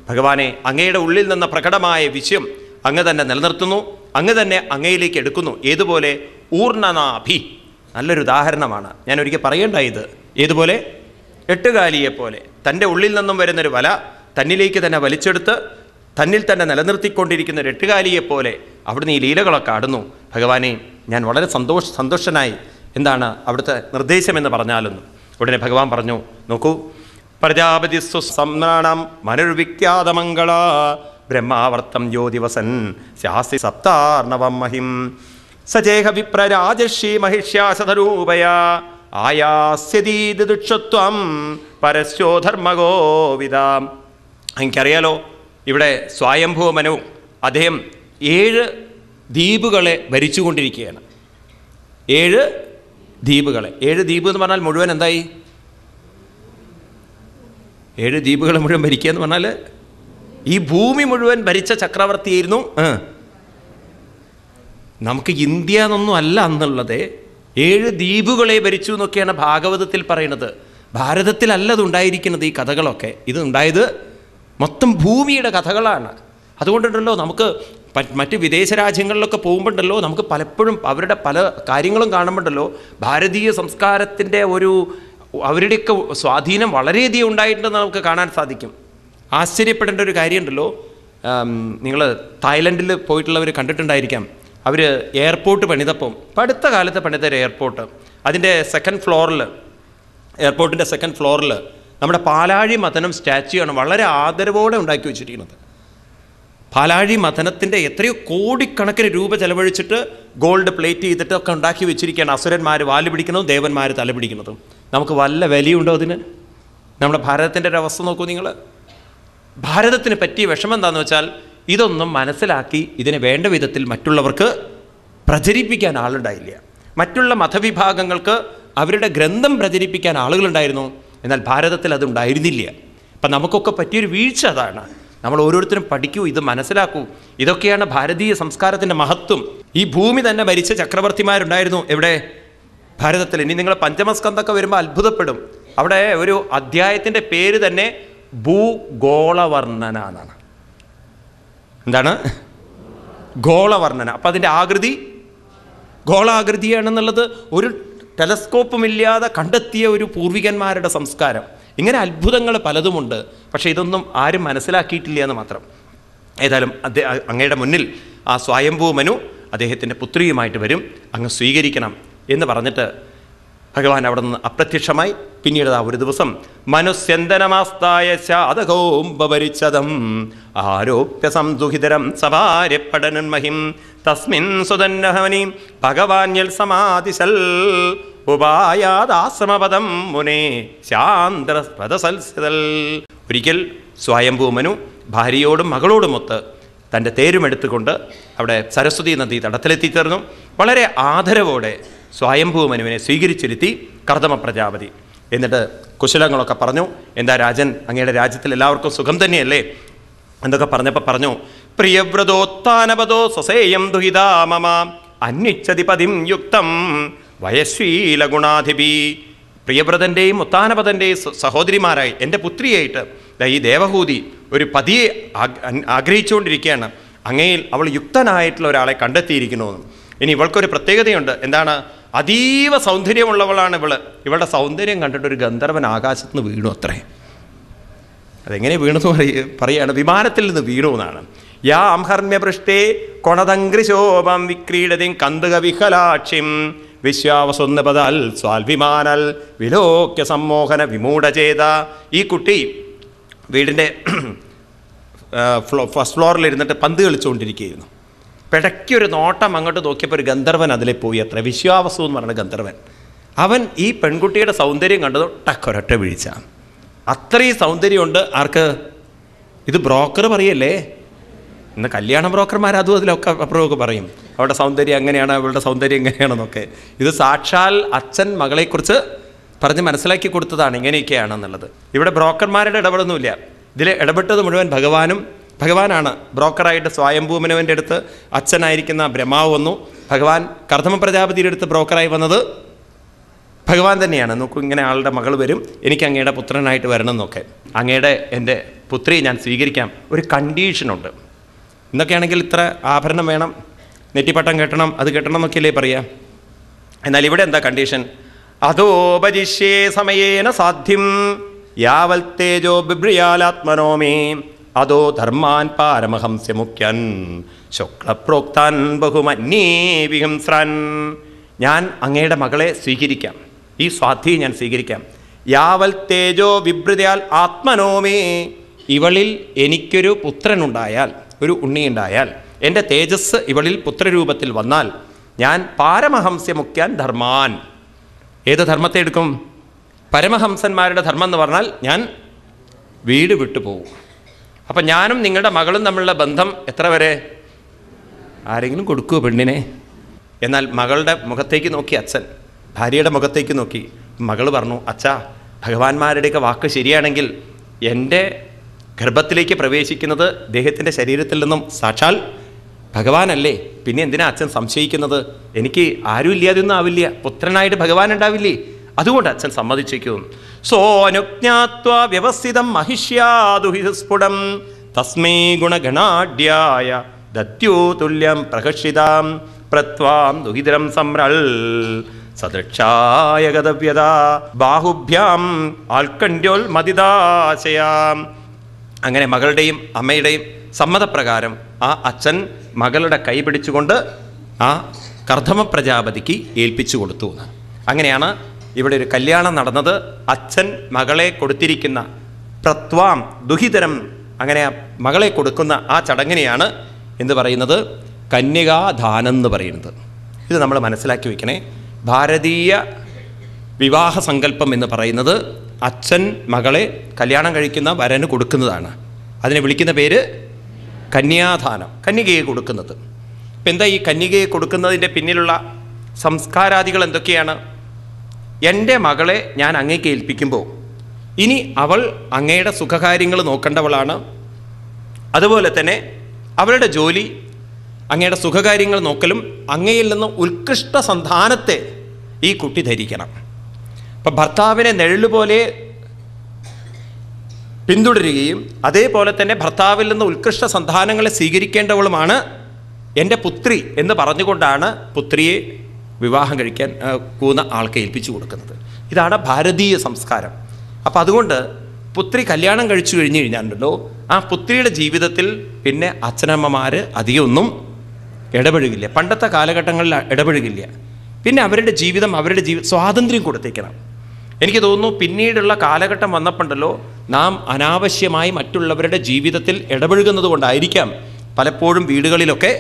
ഭഗവാനെ, അങ്ങയുടെ ഉള്ളിൽ നിന്ന് പ്രകടമായ വിഷയം അങ്ങ് തന്നെ നിലനിർത്തുന്നു, അങ്ങ് തന്നെ അങ്ങയിലേക്ക് എടുക്കുന്നു. ഏതുപോലെ? ഊർണനാഭി. നല്ലൊരു ഉദാഹരണമാണ്, ഞാൻ ഒരിക്കൽ പറയേണ്ടായത്. ഏതുപോലെ? എട്ടുകാലിയെപ്പോലെ തൻ്റെ ഉള്ളിൽ നിന്നും വരുന്നൊരു വല തന്നിലേക്ക് തന്നെ വലിച്ചെടുത്ത് തന്നിൽ തന്നെ നിലനിർത്തിക്കൊണ്ടിരിക്കുന്ന ഒരു എട്ടുകാലിയെപ്പോലെ അവിടുന്ന് ഈ ലീലകളൊക്കെ ആടുന്നു. ഭഗവാനെ, ഞാൻ വളരെ സന്തോഷ സന്തോഷനായി. എന്താണ് അവിടുത്തെ നിർദ്ദേശമെന്ന് പറഞ്ഞാലൊന്നും ഉടനെ ഭഗവാൻ പറഞ്ഞു, നോക്കൂ, പ്രജാപതി സുസംനാം മനുർവിഖ്യാതമംഗള ബ്രഹ്മാവർത്തം യോ ദിവസൻ ശാസ്തി സപ്താർണവം മഹിം സജേഹ വിപ്രരാജർഷി മഹിഷ്യാസതരൂപയ ആയാസ്യദീദുക്ഷത്വം പരസ്യോ ധർമ്മഗോവിത. എനിക്കറിയാലോ, ഇവിടെ സ്വയംഭൂ മനവും അദ്ദേഹം ഏഴ് ദ്വീപുകളെ ഭരിച്ചുകൊണ്ടിരിക്കുകയാണ്. ഏഴ് ദ്വീപുകളെ, ഏഴ് ദ്വീപ് എന്ന് പറഞ്ഞാൽ മുഴുവൻ എന്തായി? ഏഴ് ദ്വീപുകളെ മുഴുവൻ ഭരിക്കുക എന്ന് പറഞ്ഞാൽ ഈ ഭൂമി മുഴുവൻ ഭരിച്ച ചക്രവർത്തിയായിരുന്നു. നമുക്ക് ഇന്ത്യ എന്നൊന്നും അല്ല എന്നുള്ളത്, ഏഴ് ദ്വീപുകളെ ഭരിച്ചു എന്നൊക്കെയാണ് ഭാഗവതത്തിൽ പറയുന്നത്. ഭാരതത്തിലല്ല അത് ഉണ്ടായിരിക്കുന്നത്. ഈ കഥകളൊക്കെ ഇത് ഉണ്ടായത് മൊത്തം ഭൂമിയുടെ കഥകളാണ്. അതുകൊണ്ടുണ്ടല്ലോ നമുക്ക് മറ്റ് വിദേശ രാജ്യങ്ങളിലൊക്കെ പോകുമ്പോണ്ടല്ലോ നമുക്ക് പലപ്പോഴും അവരുടെ പല കാര്യങ്ങളും കാണുമ്പോണ്ടല്ലോ ഭാരതീയ സംസ്കാരത്തിൻ്റെ ഒരു അവരുടെയൊക്കെ സ്വാധീനം വളരെയധികം ഉണ്ടായിട്ടുണ്ടെന്ന് നമുക്ക് കാണാൻ സാധിക്കും. ആശ്ചര്യപ്പെടേണ്ട ഒരു കാര്യമുണ്ടല്ലോ, നിങ്ങൾ തായ്ലൻഡിൽ പോയിട്ടുള്ളവർ കണ്ടിട്ടുണ്ടായിരിക്കാം. അവർ എയർപോർട്ട് പണിതപ്പം, ഇപ്പം അടുത്ത കാലത്ത് പണിതൊരു എയർപോർട്ട്, അതിൻ്റെ സെക്കൻഡ് ഫ്ലോറിൽ, എയർപോർട്ടിൻ്റെ സെക്കൻഡ് ഫ്ലോറിൽ നമ്മുടെ പാലാഴി മഥനം സ്റ്റാച്യുവാണ് വളരെ ആദരവോടെ ഉണ്ടാക്കി വെച്ചിരിക്കുന്നത്. പാലാഴി മഥനത്തിൻ്റെ എത്രയോ കോടിക്കണക്കിന് രൂപ ചെലവഴിച്ചിട്ട് ഗോൾഡ് പ്ലേറ്റ് ചെയ്തിട്ടൊക്കെ ഉണ്ടാക്കി വെച്ചിരിക്കുകയാണ്. അസുരന്മാർ വാല് പിടിക്കുന്നതും ദേവന്മാർ തല പിടിക്കുന്നതും. നമുക്ക് വല്ല വിലയുണ്ടോ അതിന്? നമ്മുടെ ഭാരതത്തിൻ്റെ ഒരു അവസ്ഥ നോക്കൂ നിങ്ങൾ. ഭാരതത്തിന് പറ്റിയ വിഷമം എന്താണെന്ന് വെച്ചാൽ ഇതൊന്നും മനസ്സിലാക്കി ഇതിനെ വേണ്ട വിധത്തിൽ മറ്റുള്ളവർക്ക് പ്രചരിപ്പിക്കാൻ ആളുണ്ടായില്ല. മറ്റുള്ള മതവിഭാഗങ്ങൾക്ക് അവരുടെ ഗ്രന്ഥം പ്രചരിപ്പിക്കാൻ ആളുകളുണ്ടായിരുന്നു, എന്നാൽ ഭാരതത്തിൽ അതുണ്ടായിരുന്നില്ല. അപ്പം നമുക്കൊക്കെ പറ്റിയൊരു വീഴ്ച അതാണ്. നമ്മൾ ഓരോരുത്തരും പഠിക്കൂ, ഇത് മനസ്സിലാക്കൂ. ഇതൊക്കെയാണ് ഭാരതീയ സംസ്കാരത്തിൻ്റെ മഹത്വം. ഈ ഭൂമി തന്നെ ഭരിച്ച ചക്രവർത്തിമാരുണ്ടായിരുന്നു എവിടെ? ഭാരതത്തിൽ. ഇനി നിങ്ങൾ പഞ്ചമസ്കന്ധമൊക്കെ വരുമ്പോൾ അത്ഭുതപ്പെടും. അവിടെ ഒരു അധ്യായത്തിൻ്റെ പേര് തന്നെ ഭൂഗോളവർണ്ണന എന്നാണ്. എന്താണ്? ഗോളവർണ്ണന. അപ്പം അതിൻ്റെ ആകൃതി ഗോളാകൃതിയാണെന്നുള്ളത് ഒരു ടെലസ്കോപ്പുമില്ലാതെ കണ്ടെത്തിയ ഒരു പൂർവികന്മാരുടെ സംസ്കാരം. ഇങ്ങനെ അത്ഭുതങ്ങൾ പലതുമുണ്ട്. പക്ഷേ ഇതൊന്നും ആരും മനസ്സിലാക്കിയിട്ടില്ല എന്ന് മാത്രം. ഏതായാലും അദ്ദേഹം അങ്ങയുടെ മുന്നിൽ ആ സ്വയംഭൂ മനു അദ്ദേഹത്തിൻ്റെ പുത്രിയുമായിട്ട് വരും, അങ്ങ് സ്വീകരിക്കണം എന്ന് പറഞ്ഞിട്ട് ഭഗവാൻ അവിടെ നിന്ന് അപ്രത്യക്ഷമായി. പിന്നീട് ആ ഒരു ദിവസം മനുസ്യന്തനമാസ്തായ ശാതകോംബരിച്ചതം ആരോപ്യ സംദുഹിതരം സവാര്യപ്പടനൻ മഹിം തസ്മിൻ സുതന്നഹവനി ഭഗവാന്യൽ സമാധിശൽ ഉപായാദാശ്രമപദം മുനേ ശാന്തരപദസൽസിതൽ. ഒരിക്കൽ സ്വയംഭൂമനു ഭാര്യയോടും മകളോടുമൊത്ത് തൻ്റെ തേരുമെടുത്തുകൊണ്ട് അവിടെ സരസ്വതി നദി തടത്തിലെത്തിച്ചേർന്നു. വളരെ ആദരവോടെ സ്വയംഭൂമനുവിനെ സ്വീകരിച്ചിരുത്തി കർദമ പ്രജാപതി. എന്നിട്ട് കുശലങ്ങളൊക്കെ പറഞ്ഞു. എന്താ രാജൻ, അങ്ങയുടെ രാജ്യത്തിൽ എല്ലാവർക്കും സുഖം തന്നെയല്ലേ എന്നൊക്കെ പറഞ്ഞപ്പോൾ പറഞ്ഞു, പ്രിയവ്രതോത്താനപദോ സ്വസേയം ദുഹിതാ മമ അന്വിച്ഛതിപതിം യുക്തം വയശ്വീല ഗുണാധിപി. പ്രിയവ്രതൻ്റെയും ഉത്താനപദൻ്റെയും സഹോദരിമാരായി എൻ്റെ പുത്രിയായിട്ട് ഈ ദേവഹൂതി ഒരു പതിയെ ആഗ്രഹിച്ചുകൊണ്ടിരിക്കുകയാണ്. അങ്ങയിൽ അവൾ യുക്തനായിട്ടുള്ള ഒരാളെ കണ്ടെത്തിയിരിക്കുന്നുവെന്നും ഇനി ഇവൾക്കൊരു പ്രത്യേകതയുണ്ട്, എന്താണ്? അതീവ സൗന്ദര്യമുള്ളവളാണ് ഇവള്. ഇവളുടെ സൗന്ദര്യം കണ്ടിട്ടൊരു ഗന്ധർവൻ ആകാശത്ത് നിന്ന് വീണു അത്രേ. അതെങ്ങനെ വീണെന്ന് പറയ പറയാണ് വിമാനത്തിൽ നിന്ന് വീണു എന്നാണ്. യാ അംഹർമ്യപൃഷ്ടേ കൊണതംഗ്രിശോഭം വിക്രീഡതി കന്തുകവിഹലാക്ഷിം വിശ്വാവസൊന്നപദാൽ സ്വാൽവിമാനൽ വിലോക്യ സമ്മോഹന വിമൂഢചേത. ഈ കുട്ടി വീടിൻ്റെ ഫ്ലോ ഫസ്റ്റ് ഫ്ലോറിലിരുന്നിട്ട് പന്ത് കളിച്ചുകൊണ്ടിരിക്കുകയായിരുന്നു. പിടയ്ക്കൊരു നോട്ടം അങ്ങോട്ട് നോക്കിയപ്പോൾ ഒരു ഗന്ധർവൻ അതിലെ പോയി അത്ര. വിശ്വാവസു എന്ന് പറയുന്ന ഗന്ധർവൻ, അവൻ ഈ പെൺകുട്ടിയുടെ സൗന്ദര്യം കണ്ടതോ ടക്കൊരൊറ്റ വീഴ്ച. അത്രയും സൗന്ദര്യമുണ്ട്. ആർക്ക്? ഇത് ബ്രോക്കർ പറയല്ലേ, ഇന്ന് കല്യാണ ബ്രോക്കർമാർ അതും അതിലൊക്കെ അപ്പുറമൊക്കെ പറയും അവളുടെ സൗന്ദര്യം അങ്ങനെയാണ്, അവളുടെ സൗന്ദര്യം എങ്ങനെയാണെന്നൊക്കെ. ഇത് സാക്ഷാൽ അച്ഛൻ മകളെക്കുറിച്ച് പറഞ്ഞ് മനസ്സിലാക്കി കൊടുത്തതാണ് ഇങ്ങനെയൊക്കെയാണെന്നുള്ളത്. ഇവിടെ ബ്രോക്കർമാരുടെ ഇടപെടുന്നില്ല. ഇതിൽ ഇടപെട്ടത് മുഴുവൻ ഭഗവാനും ഭഗവാനാണ്. ബ്രോക്കറായിട്ട് സ്വയംഭൂമനുവിൻ്റെ അടുത്ത് അച്ഛനായിരിക്കുന്ന ബ്രഹ്മാവ് വന്നു. ഭഗവാൻ കർദമ പ്രജാപതിയുടെ അടുത്ത് ബ്രോക്കറായി വന്നത് ഭഗവാൻ തന്നെയാണ്. നോക്കൂ, ഇങ്ങനെ ആളുടെ മകൾ വരും, എനിക്ക് അങ്ങയുടെ പുത്രനായിട്ട് വരണമെന്നൊക്കെ. അങ്ങയുടെ എൻ്റെ പുത്രിയെ ഞാൻ സ്വീകരിക്കാം, ഒരു കണ്ടീഷനുണ്ട്. ഇന്നൊക്കെയാണെങ്കിൽ ഇത്ര ആഭരണം വേണം, നെറ്റിപ്പട്ടം കെട്ടണം, അത് കെട്ടണം എന്നൊക്കെയല്ലേ പറയാം. എന്നാൽ ഇവിടെ എന്താ കണ്ടീഷൻ? അതോപജിഷ്യേ സമയേന സാധ്യം യാവൽ തേജോ ബിഭ്രിയാലാത്മനോമേ അതോ ധർമാൻ പാരമഹംസ്യ മുഖ്യൻ ശുക്ലപ്രോക്താൻ ബഹുമന്യേ വിഹിംസ്രൻ. ഞാൻ അങ്ങയുടെ മകളെ സ്വീകരിക്കാം, ഈ സ്വാധീനം ഞാൻ സ്വീകരിക്കാം, യാവൽ തേജോ വിഭ്രതയാൽ ആത്മനോമേ, ഇവളിൽ എനിക്കൊരു പുത്രനുണ്ടായാൽ, ഒരു ഉണ്ണിയുണ്ടായാൽ, എൻ്റെ തേജസ് ഇവളിൽ പുത്രരൂപത്തിൽ വന്നാൽ ഞാൻ പാരമഹംസ്യ മുഖ്യാൻ ധർമാൻ. ഏത് ധർമ്മത്തെ എടുക്കും? പരമഹംസന്മാരുടെ ധർമ്മം എന്ന് പറഞ്ഞാൽ ഞാൻ വീട് വിട്ടുപോകും. അപ്പം ഞാനും നിങ്ങളുടെ മകളും തമ്മിലുള്ള ബന്ധം എത്ര വരെ? ആരെങ്കിലും കൊടുക്കുമോ പെണ്ണിനെ? എന്നാൽ മകളുടെ മുഖത്തേക്ക് നോക്കി അച്ഛൻ, ഭാര്യയുടെ മുഖത്തേക്ക് നോക്കി മകൾ പറഞ്ഞു, അച്ഛാ, ഭഗവാന്മാരുടെയൊക്കെ വാക്ക് ശരിയാണെങ്കിൽ എൻ്റെ ഗർഭത്തിലേക്ക് പ്രവേശിക്കുന്നത് ദേഹത്തിൻ്റെ ശരീരത്തിൽ നിന്നും സാക്ഷാൽ ഭഗവാനല്ലേ, പിന്നെ എന്തിനാ അച്ഛൻ സംശയിക്കുന്നത്? എനിക്ക് ആരും ഇല്ലാതെയൊന്നും ആവില്ല, പുത്രനായിട്ട് ഭഗവാൻ ഉണ്ടാവില്ലേ, അതുകൊണ്ട് അച്ഛൻ സമ്മതിച്ചേക്കും. സോ അനുജ്ഞാത്വാ വ്യവസ്ഥിതം മഹിഷ്യാ ദുഹിതസ്ഫുടം തസ്മൈ ഗുണഗണാഢ്യായ ദത്യോ തുല്യം പ്രഹർഷിതാം പ്രത്വാം ദുഹിതരം സംരൾ സദൃക്ഷായ ഗതവ്യത ബാഹുഭ്യാം ആൽക്കണ്ട്യോൽ മതിദാശയാം. അങ്ങനെ മകളുടെയും അമ്മയുടെയും സമ്മതപ്രകാരം ആ അച്ഛൻ മകളുടെ കൈ പിടിച്ചുകൊണ്ട് ആ കർദ്ധമ പ്രജാപതിക്ക് ഏൽപ്പിച്ചു കൊടുത്തു. അങ്ങനെയാണ് ഇവിടെ ഒരു കല്യാണം നടന്നത്. അച്ഛൻ മകളെ കൊടുത്തിരിക്കുന്ന പ്രത്വാം ദുഹിതരം, അങ്ങനെ മകളെ കൊടുക്കുന്ന ആ ചടങ്ങിനെയാണ് എന്ന് പറയുന്നത് കന്യകാദാനം എന്ന് പറയുന്നത്. ഇത് നമ്മൾ മനസ്സിലാക്കി വയ്ക്കണേ. ഭാരതീയ വിവാഹ സങ്കല്പം എന്ന് പറയുന്നത് അച്ഛൻ മകളെ കല്യാണം കഴിക്കുന്ന വരന് കൊടുക്കുന്നതാണ്. അതിനെ വിളിക്കുന്ന പേര് കന്യാദാനം, കന്യകയെ കൊടുക്കുന്നത്. ഇപ്പം എന്താ ഈ കന്യകയെ കൊടുക്കുന്നതിൻ്റെ പിന്നിലുള്ള സംസ്കാരാദികൾ എന്തൊക്കെയാണ്? എൻ്റെ മകളെ ഞാൻ അങ്ങേക്ക് ഏൽപ്പിക്കുമ്പോൾ ഇനി അവൾ അങ്ങയുടെ സുഖകാര്യങ്ങൾ നോക്കേണ്ടവളാണ്, അതുപോലെ തന്നെ അവളുടെ ജോലി, അങ്ങയുടെ സുഖകാര്യങ്ങൾ നോക്കലും, അങ്ങയിൽ നിന്ന് ഉത്കൃഷ്ട സന്താനത്തെ ഈ കുട്ടി ധരിക്കണം. അപ്പം ഭർത്താവിനെ നിഴലുപോലെ പിന്തുടരുകയും അതേപോലെ തന്നെ ഭർത്താവിൽ നിന്ന് ഉത്കൃഷ്ട സന്താനങ്ങളെ സ്വീകരിക്കേണ്ടവളുമാണ് എൻ്റെ പുത്രി എന്ന് പറഞ്ഞുകൊണ്ടാണ് പുത്രിയെ വിവാഹം കഴിക്കാൻ കൂന്ന ആൾക്ക് ഏൽപ്പിച്ചു കൊടുക്കുന്നത്. ഇതാണ് ഭാരതീയ സംസ്കാരം. അപ്പം അതുകൊണ്ട് പുത്രി കല്യാണം കഴിച്ചു കഴിഞ്ഞു കഴിഞ്ഞാലുണ്ടല്ലോ ആ പുത്രിയുടെ ജീവിതത്തിൽ പിന്നെ അച്ഛനമ്മമാർ അധികമൊന്നും ഇടപഴകില്ല, പണ്ടത്തെ കാലഘട്ടങ്ങളിൽ ഇടപഴകില്ല. പിന്നെ അവരുടെ ജീവിതം, അവരുടെ ജീവി സ്വാതന്ത്ര്യം കൊടുത്തേക്കണം. എനിക്ക് തോന്നുന്നു പിന്നീടുള്ള കാലഘട്ടം വന്നപ്പോണ്ടല്ലോ നാം അനാവശ്യമായി മറ്റുള്ളവരുടെ ജീവിതത്തിൽ ഇടപഴകുന്നത് കൊണ്ടായിരിക്കാം പലപ്പോഴും വീടുകളിലൊക്കെ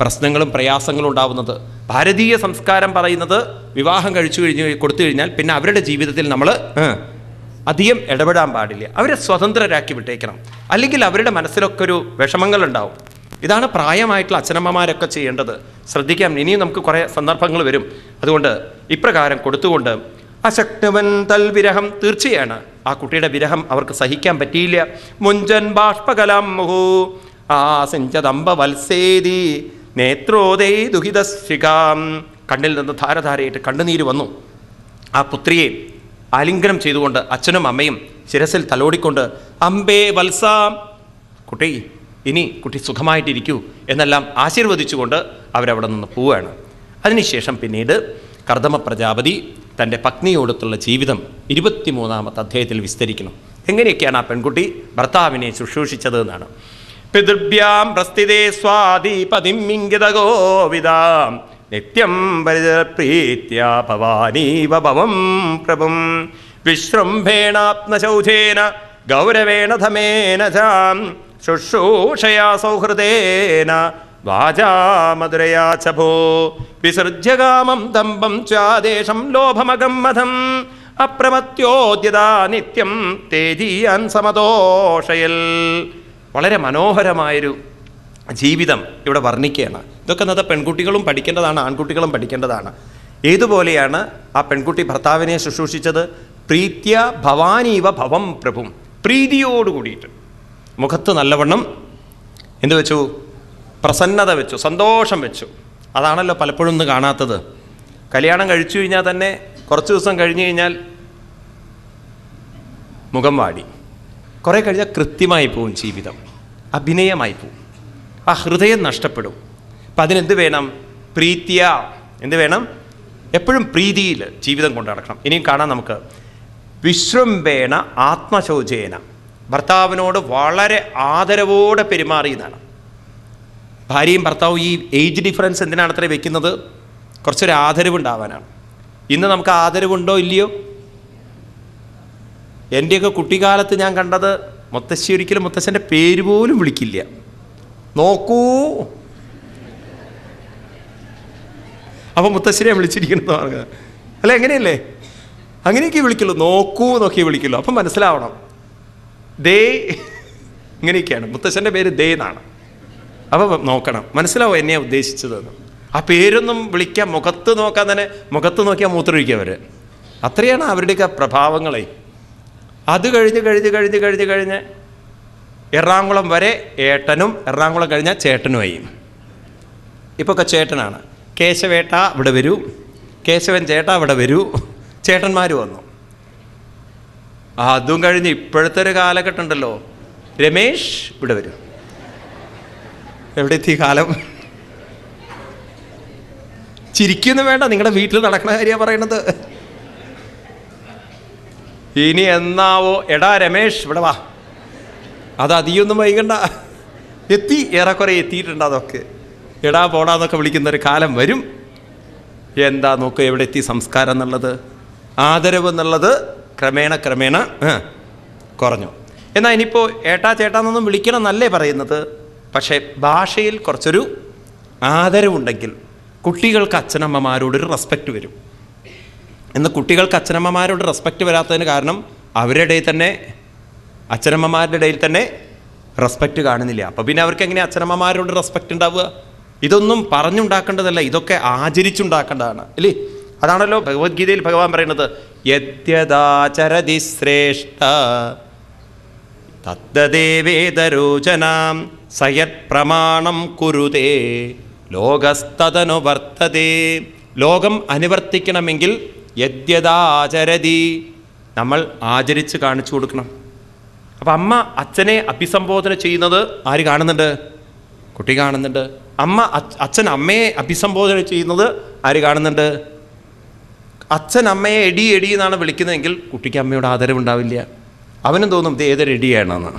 പ്രശ്നങ്ങളും പ്രയാസങ്ങളും ഉണ്ടാവുന്നത്. ഭാരതീയ സംസ്കാരം പറയുന്നത് വിവാഹം കഴിച്ചു കഴിഞ്ഞ് കൊടുത്തു കഴിഞ്ഞാൽ പിന്നെ അവരുടെ ജീവിതത്തിൽ നമ്മൾ അധികം ഇടപെടാൻ പാടില്ല, അവരെ സ്വതന്ത്രരാക്കി വിട്ടേക്കണം, അല്ലെങ്കിൽ അവരുടെ മനസ്സിലൊക്കെ ഒരു വിഷമങ്ങളുണ്ടാവും. ഇതാണ് പ്രായമായിട്ടുള്ള അച്ഛനമ്മമാരൊക്കെ ചെയ്യേണ്ടത്. ശ്രദ്ധിക്കാം, ഇനിയും നമുക്ക് കുറേ സന്ദർഭങ്ങൾ വരും. അതുകൊണ്ട് ഇപ്രകാരം കൊടുത്തുകൊണ്ട് അശക്തവൻ തൽ വിരഹം, തീർച്ചയാണ് ആ കുട്ടിയുടെ വിരഹം അവർക്ക് സഹിക്കാൻ പറ്റിയില്ല. മുഞ്ചൻ ബാഷ്പകലം മുഹു ആസിഞ്ചതമ്പ വത്സേതി നേത്രോദേ ദുഹിതശിഖാം, കണ്ണിൽ നിന്ന് ധാരധാരയായിട്ട് കണ്ണുനീര് വന്നു. ആ പുത്രിയെ ആലിംഗനം ചെയ്തുകൊണ്ട് അച്ഛനും അമ്മയും ശിരസിൽ തലോടിക്കൊണ്ട് അമ്പേ വത്സാം, കുട്ടി ഇനി കുട്ടി സുഖമായിട്ടിരിക്കൂ എന്നെല്ലാം ആശീർവദിച്ചുകൊണ്ട് അവരവിടെ നിന്ന് പോവുകയാണ്. അതിനുശേഷം പിന്നീട് കർദമ പ്രജാപതി തൻ്റെ പത്നിയോടൊത്തുള്ള ജീവിതം ഇരുപത്തിമൂന്നാമത്തെ അധ്യായത്തിൽ വിസ്തരിക്കണം, എങ്ങനെയൊക്കെയാണ് ആ പെൺകുട്ടി ഭർത്താവിനെ ശുശ്രൂഷിച്ചത് എന്നാണ്. പിതൃഭ്യാം പ്രസ്ഥിതേ സ്വാദീപതിമിംഗിതഗോവിതാം നിത്യം പരിതപ്രീത്യാ ഭവാനീവ ഭവം പ്രഭും വിശ്രംഭേണാത്മശൗധേന ഗൗരവേണ ധമേന ചാം ശുശ്രൂഷയാ സൗഹൃദേന വാചാ മധുരയാ ചഭോ വിസർജ്യകാമം ദമ്പം ചാദേശം ലോഭമകം മധം അപ്രമത്യോദ്യതാ നിത്യം തേജീയാൻ സമദോഷയൽ. വളരെ മനോഹരമായൊരു ജീവിതം ഇവിടെ വർണ്ണിക്കുകയാണ്. ഇതൊക്കെ എന്നത് പെൺകുട്ടികളും പഠിക്കേണ്ടതാണ്, ആൺകുട്ടികളും പഠിക്കേണ്ടതാണ്. ഏതുപോലെയാണ് ആ പെൺകുട്ടി ഭർത്താവിനെ ശുശ്രൂഷിച്ചത്? പ്രീത്യ ഭവാനീവ ഭവം പ്രഭും, പ്രീതിയോട് കൂടിയിട്ട്, മുഖത്ത് നല്ലവണ്ണം എന്തു വെച്ചു? പ്രസന്നത വെച്ചു, സന്തോഷം വെച്ചു. അതാണല്ലോ പലപ്പോഴും ഒന്ന് കാണാത്തത്. കല്യാണം കഴിച്ചു കഴിഞ്ഞാൽ തന്നെ കുറച്ച് ദിവസം കഴിഞ്ഞു കഴിഞ്ഞാൽ മുഖം വാടി, കുറേ കഴിഞ്ഞാൽ കൃത്യമായി പോവും ജീവിതം, അഭിനയമായി പോവും, ആ ഹൃദയം നഷ്ടപ്പെടും. അപ്പം അതിനെന്ത് വേണം? പ്രീത്യ എന്ത് വേണം? എപ്പോഴും പ്രീതിയിൽ ജീവിതം കൊണ്ടു നടക്കണം. ഇനിയും കാണാം നമുക്ക്. വിശ്രംഭേണ ആത്മശോചേന, ഭർത്താവിനോട് വളരെ ആദരവോടെ പെരുമാറിയതാണ്. ഭാര്യയും ഭർത്താവും ഈ ഏജ് ഡിഫറൻസ് എന്തിനാണ് അത്ര വെക്കുന്നത്? കുറച്ചൊരു ആദരവുണ്ടാവാനാണ്. ഇന്ന് നമുക്ക് ആദരവുണ്ടോ ഇല്ലയോ? എൻ്റെയൊക്കെ കുട്ടിക്കാലത്ത് ഞാൻ കണ്ടത് മുത്തശ്ശി ഒരിക്കലും മുത്തശ്ശൻ്റെ പേര് പോലും വിളിക്കില്ല. നോക്കൂ, അപ്പം മുത്തശ്ശിനെ വിളിച്ചിരിക്കണമെന്ന് പറഞ്ഞത് അല്ല, എങ്ങനെയല്ലേ അങ്ങനെയൊക്കെ വിളിക്കുള്ളൂ, നോക്കൂ നോക്കി വിളിക്കുള്ളൂ. അപ്പം മനസ്സിലാവണം ദേ ഇങ്ങനെയൊക്കെയാണ് മുത്തശ്ശൻ്റെ പേര് ദേ എന്നാണ്. അപ്പം നോക്കണം മനസ്സിലാവും എന്നെയാ ഉദ്ദേശിച്ചതെന്ന്. ആ പേരൊന്നും വിളിക്കാൻ മുഖത്ത് നോക്കാൻ തന്നെ, മുഖത്ത് നോക്കിയാൽ മൂത്രമൊഴിക്കുക അവർ. അത്രയാണ് അവരുടെയൊക്കെ പ്രഭാവങ്ങളെ. അത് കഴിഞ്ഞ് കഴിഞ്ഞ് കഴിഞ്ഞ് കഴിഞ്ഞ് കഴിഞ്ഞ് എറണാകുളം വരെ ഏട്ടനും എറണാകുളം കഴിഞ്ഞാൽ ചേട്ടനുമായി. ഇപ്പൊക്കെ ചേട്ടനാണ്. കേശവേട്ട ഇവിടെ വരൂ, കേശവൻ ചേട്ട ഇവിടെ വരൂ, ചേട്ടന്മാർ വന്നു. അതും കഴിഞ്ഞ് ഇപ്പോഴത്തെ ഒരു കാലഘട്ടം ഉണ്ടല്ലോ, രമേഷ് ഇവിടെ വരൂ. എവിടെ എത്തി കാലം? ചിരിക്കുന്നു വേണ്ട, നിങ്ങളുടെ വീട്ടിൽ നടക്കുന്ന കാര്യമാണ് പറയണത്. ഇനി എന്നാവോ എടാ രമേഷ് ഇവിടെ വാ, അത് അധികമൊന്നും വൈകണ്ട, എത്തി ഏറെക്കുറെ എത്തിയിട്ടുണ്ട്. അതൊക്കെ എടാ പോടാന്നൊക്കെ വിളിക്കുന്നൊരു കാലം വരും. എന്താ നോക്ക് എവിടെ എത്തി സംസ്കാരം എന്നുള്ളത്, ആദരവ് എന്നുള്ളത് ക്രമേണ ക്രമേണ കുറഞ്ഞു. എന്നാൽ ഇനിയിപ്പോൾ ഏട്ടാ ചേട്ടാന്നൊന്നും വിളിക്കണം എന്നല്ലേ പറയുന്നത്, പക്ഷേ ഭാഷയിൽ കുറച്ചൊരു ആദരവുണ്ടെങ്കിൽ കുട്ടികൾക്ക് അച്ഛനമ്മമാരോടൊരു റെസ്പെക്റ്റ് വരും. ഇന്ന് കുട്ടികൾക്ക് അച്ഛനമ്മമാരോട് റെസ്പെക്റ്റ് വരാത്തതിന് കാരണം അവരുടെ തന്നെ അച്ഛനമ്മമാരുടെ ഇടയിൽ തന്നെ റെസ്പെക്റ്റ് കാണുന്നില്ല. അപ്പോൾ പിന്നെ അവർക്ക് എങ്ങനെ അച്ഛനമ്മമാരോട് റെസ്പെക്റ്റ് ഉണ്ടാവുക? ഇതൊന്നും പറഞ്ഞുണ്ടാക്കേണ്ടതല്ല, ഇതൊക്കെ ആചരിച്ചുണ്ടാക്കേണ്ടതാണ് അല്ലേ. അതാണല്ലോ ഭഗവത്ഗീതയിൽ ഭഗവാൻ പറയുന്നത്, യദ്യദാചരതി ശ്രേഷ്ഠ തദ്ദദേവേദരോചനാം സയത് പ്രമാണം കുരുതേ ലോകസ്തതനു വർത്തതേ. ലോകം അനുവർത്തിക്കണമെങ്കിൽ യദ്യദാചരതി നമ്മൾ ആചരിച്ച് കാണിച്ചു കൊടുക്കണം. അപ്പം അമ്മ അച്ഛനെ അഭിസംബോധന ചെയ്യുന്നത് ആര് കാണുന്നുണ്ട്? കുട്ടി കാണുന്നുണ്ട്. അമ്മ അച്ഛൻ അമ്മയെ അഭിസംബോധന ചെയ്യുന്നത് ആര് കാണുന്നുണ്ട്? അച്ഛൻ അമ്മയെ എടി എടി എന്നാണ് വിളിക്കുന്നതെങ്കിൽ കുട്ടിക്ക് അമ്മയോട് ആദരവുണ്ടാവില്ല. അവനും തോന്നും ഇത് ഏതൊരു എടിയാണെന്ന്.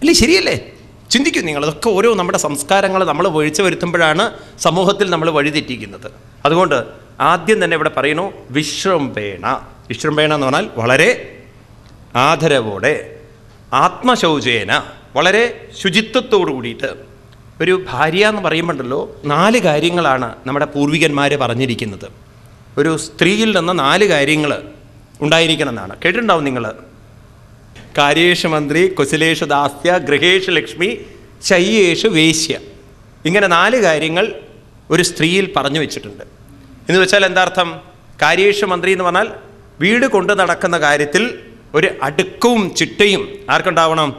അല്ലേ, ശരിയല്ലേ? ചിന്തിക്കും നിങ്ങൾ. അതൊക്കെ ഓരോ നമ്മുടെ സംസ്കാരങ്ങൾ നമ്മൾ വീഴ്ച വരുത്തുമ്പോഴാണ് സമൂഹത്തിൽ നമ്മൾ വഴിതെറ്റിക്കുന്നത്. അതുകൊണ്ട് ആദ്യം തന്നെ ഇവിടെ പറയുന്നു വിശ്രംഭേണ. വിശ്രംഭേണ എന്ന് പറഞ്ഞാൽ വളരെ ആദരവോടെ, ആത്മശൗചേന വളരെ ശുചിത്വത്തോടു കൂടിയിട്ട്. ഒരു ഭാര്യ എന്ന് പറയുമ്പോണ്ടല്ലോ നാല് കാര്യങ്ങളാണ് നമ്മുടെ പൂർവികന്മാർ പറഞ്ഞിരിക്കുന്നത്. ഒരു സ്ത്രീയിൽ നിന്ന് നാല് കാര്യങ്ങൾ ഉണ്ടായിരിക്കണം എന്നാണ് കേട്ടിട്ടുണ്ടാവും നിങ്ങൾ. കാര്യേഷു മന്ത്രി, കുശലേഷു ദാസ്യ, ഗൃഹേഷു ലക്ഷ്മി, ശയ്യേഷു വേശ്യ. ഇങ്ങനെ നാല് കാര്യങ്ങൾ ഒരു സ്ത്രീയിൽ പറഞ്ഞു വെച്ചിട്ടുണ്ട്. എന്ന് വെച്ചാൽ എന്താർത്ഥം? കാര്യേഷു മന്ത്രി എന്ന് പറഞ്ഞാൽ വീട് കൊണ്ടു നടക്കുന്ന കാര്യത്തിൽ ഒരു അടുക്കവും ചിട്ടയും ആർക്കുണ്ടാവണം?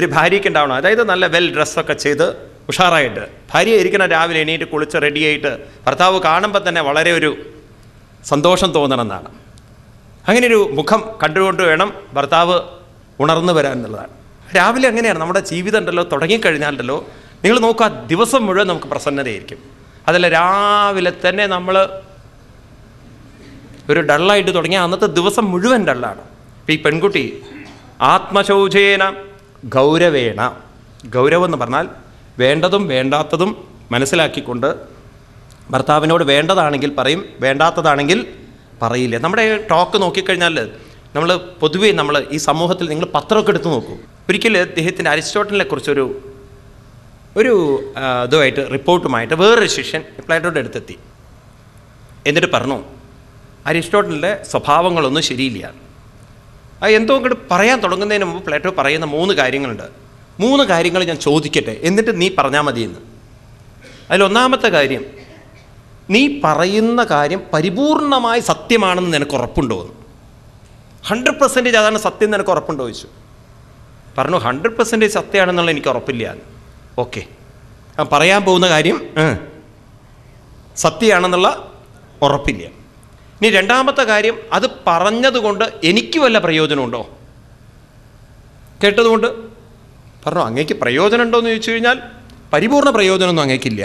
ഒരു ഭാര്യയ്ക്കുണ്ടാവണം. അതായത് നല്ല വെൽ ഡ്രസ്സൊക്കെ ചെയ്ത് ഉഷാറായിട്ട് ഭാര്യ ഇരിക്കണം. രാവിലെ എണീറ്റ് കുളിച്ച് റെഡിയായിട്ട് ഭർത്താവ് കാണുമ്പോൾ തന്നെ വളരെ ഒരു സന്തോഷം തോന്നണം എന്നാണ്. അങ്ങനെയൊരു മുഖം കണ്ടുകൊണ്ട് വേണം ഭർത്താവ് ഉണർന്നു വരാൻ എന്നുള്ളതാണ്. രാവിലെ അങ്ങനെയാണ് നമ്മുടെ ജീവിതം ഉണ്ടല്ലോ. തുടങ്ങിക്കഴിഞ്ഞാലുണ്ടല്ലോ നിങ്ങൾ നോക്കുക, ദിവസം മുഴുവൻ നമുക്ക് പ്രസന്നതയായിരിക്കും. അതല്ല രാവിലെ തന്നെ നമ്മൾ ഒരു ഡള്ളായിട്ട് തുടങ്ങിയ അന്നത്തെ ദിവസം മുഴുവൻ ഡള്ളാണ്. ഇപ്പം ഈ പെൺകുട്ടി ആത്മശൗചേന ഗൗരവേണ. ഗൗരവം എന്ന് പറഞ്ഞാൽ വേണ്ടതും വേണ്ടാത്തതും മനസ്സിലാക്കിക്കൊണ്ട് ഭർത്താവിനോട് വേണ്ടതാണെങ്കിൽ പറയും, വേണ്ടാത്തതാണെങ്കിൽ പറയില്ല. നമ്മുടെ ടോക്ക് നോക്കിക്കഴിഞ്ഞാൽ നമ്മൾ പൊതുവേ നമ്മൾ ഈ സമൂഹത്തിൽ നിങ്ങൾ പത്രമൊക്കെ എടുത്ത് നോക്കൂ. ഒരിക്കലും അദ്ദേഹത്തിൻ്റെ അരിസ്റ്റോട്ടലിനെ കുറിച്ചൊരു ഒരു ഇതുമായിട്ട് റിപ്പോർട്ടുമായിട്ട് വേറൊരു ശിഷ്യൻ പ്ലേറ്റോയുടെ അടുത്തെത്തി. എന്നിട്ട് പറഞ്ഞു അരിസ്റ്റോട്ടലിൻ്റെ സ്വഭാവങ്ങളൊന്നും ശരിയില്ല. അത് എന്തോ ഇങ്ങോട്ട് പറയാൻ തുടങ്ങുന്നതിന് മുമ്പ് പ്ലേറ്റോ പറയുന്ന മൂന്ന് കാര്യങ്ങളുണ്ട്. മൂന്ന് കാര്യങ്ങൾ ഞാൻ ചോദിക്കട്ടെ, എന്നിട്ട് നീ പറഞ്ഞാൽ മതിയെന്ന്. അതിലൊന്നാമത്തെ കാര്യം, നീ പറയുന്ന കാര്യം പരിപൂർണമായി സത്യമാണെന്ന് നിനക്ക് ഉറപ്പുണ്ടോ എന്ന്. ഹൺഡ്രഡ് പെർസെൻറ്റേജ് അതാണ് സത്യം, നിനക്ക് ഉറപ്പുണ്ടോ ചോദിച്ചു. പറഞ്ഞു ഹൺഡ്രഡ് പെർസെൻറ്റേജ് സത്യമാണെന്നുള്ള എനിക്ക് ഉറപ്പില്ല. ഓക്കെ, പറയാൻ പോകുന്ന കാര്യം സത്യമാണെന്നുള്ള ഉറപ്പില്ല. ഇനി രണ്ടാമത്തെ കാര്യം, അത് പറഞ്ഞതുകൊണ്ട് എനിക്ക് വല്ല പ്രയോജനമുണ്ടോ? കേട്ടതുകൊണ്ട് പറഞ്ഞു അങ്ങേക്ക് പ്രയോജനം ഉണ്ടോ എന്ന് ചോദിച്ചു കഴിഞ്ഞാൽ പരിപൂർണ്ണ പ്രയോജനമൊന്നും അങ്ങേക്കില്ല.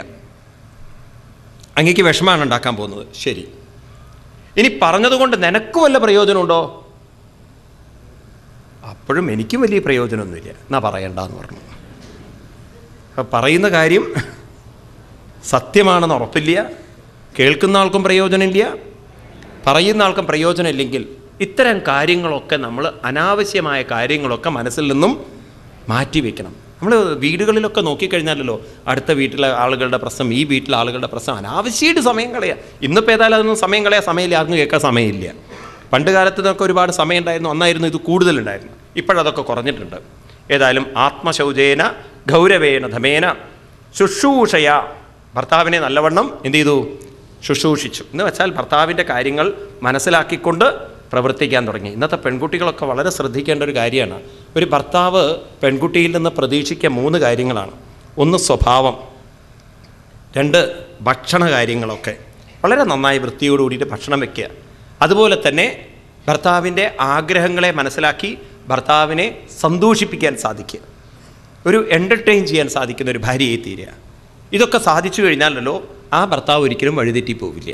അങ്ങേക്ക് വിഷമാണ് ഉണ്ടാക്കാൻ പോകുന്നത്. ശരി, ഇനി പറഞ്ഞതുകൊണ്ട് നിനക്ക് വല്ല പ്രയോജനമുണ്ടോ? അപ്പോഴും എനിക്കും വലിയ പ്രയോജനമൊന്നുമില്ല, എന്നാ പറയണ്ടെന്ന് പറഞ്ഞു. പറയുന്ന കാര്യം സത്യമാണെന്ന് ഉറപ്പില്ല, കേൾക്കുന്ന ആൾക്കും പ്രയോജനമില്ല, പറയുന്ന ആൾക്കും പ്രയോജനമില്ലെങ്കിൽ ഇത്തരം കാര്യങ്ങളൊക്കെ നമ്മൾ അനാവശ്യമായ കാര്യങ്ങളൊക്കെ മനസ്സിൽ നിന്നും മാറ്റിവെക്കണം. നമ്മൾ വീടുകളിലൊക്കെ നോക്കിക്കഴിഞ്ഞാലല്ലോ അടുത്ത വീട്ടിലെ ആളുകളുടെ പ്രശ്നം, ഈ വീട്ടിലെ ആളുകളുടെ പ്രശ്നം, അനാവശ്യമായിട്ട് സമയം കളയുക. ഇന്നിപ്പോൾ ഏതായാലും അതൊന്നും സമയം കളയാൻ സമയമില്ല, ആർക്കും കേൾക്കാൻ സമയമില്ല. പണ്ട് കാലത്ത് നിന്നൊക്കെ ഒരുപാട് സമയം ഉണ്ടായിരുന്നു, അന്നായിരുന്നു ഇത് കൂടുതലുണ്ടായിരുന്നു, ഇപ്പോഴതൊക്കെ കുറഞ്ഞിട്ടുണ്ട്. ഏതായാലും ആത്മശൗചേന ഗൗരവേന ധമേന ശുശ്രൂഷയ, ഭർത്താവിനെ നല്ലവണ്ണം എന്ത് ചെയ്തു? ശുശ്രൂഷിച്ചു. എന്ന് വെച്ചാൽ ഭർത്താവിൻ്റെ കാര്യങ്ങൾ മനസ്സിലാക്കിക്കൊണ്ട് പ്രവർത്തിക്കാൻ തുടങ്ങി. ഇന്നത്തെ പെൺകുട്ടികളൊക്കെ വളരെ ശ്രദ്ധിക്കേണ്ട ഒരു കാര്യമാണ്. ഒരു ഭർത്താവ് പെൺകുട്ടിയിൽ നിന്ന് പ്രതീക്ഷിക്കുക മൂന്ന് കാര്യങ്ങളാണ്. ഒന്ന് സ്വഭാവം, രണ്ട് ഭക്ഷണ കാര്യങ്ങളൊക്കെ വളരെ നന്നായി വൃത്തിയോട് കൂടിയിട്ട് ഭക്ഷണം വയ്ക്കുക. അതുപോലെ തന്നെ ഭർത്താവിൻ്റെ ആഗ്രഹങ്ങളെ മനസ്സിലാക്കി ഭർത്താവിനെ സന്തോഷിപ്പിക്കാൻ സാധിക്കുക, ഒരു എൻ്റർടൈൻ ചെയ്യാൻ സാധിക്കുന്ന ഒരു ഭാര്യയായി തീരുക. ഇതൊക്കെ സാധിച്ചു കഴിഞ്ഞാലല്ലോ ആ ഭർത്താവ് ഒരിക്കലും വഴിതെറ്റി പോവില്ല.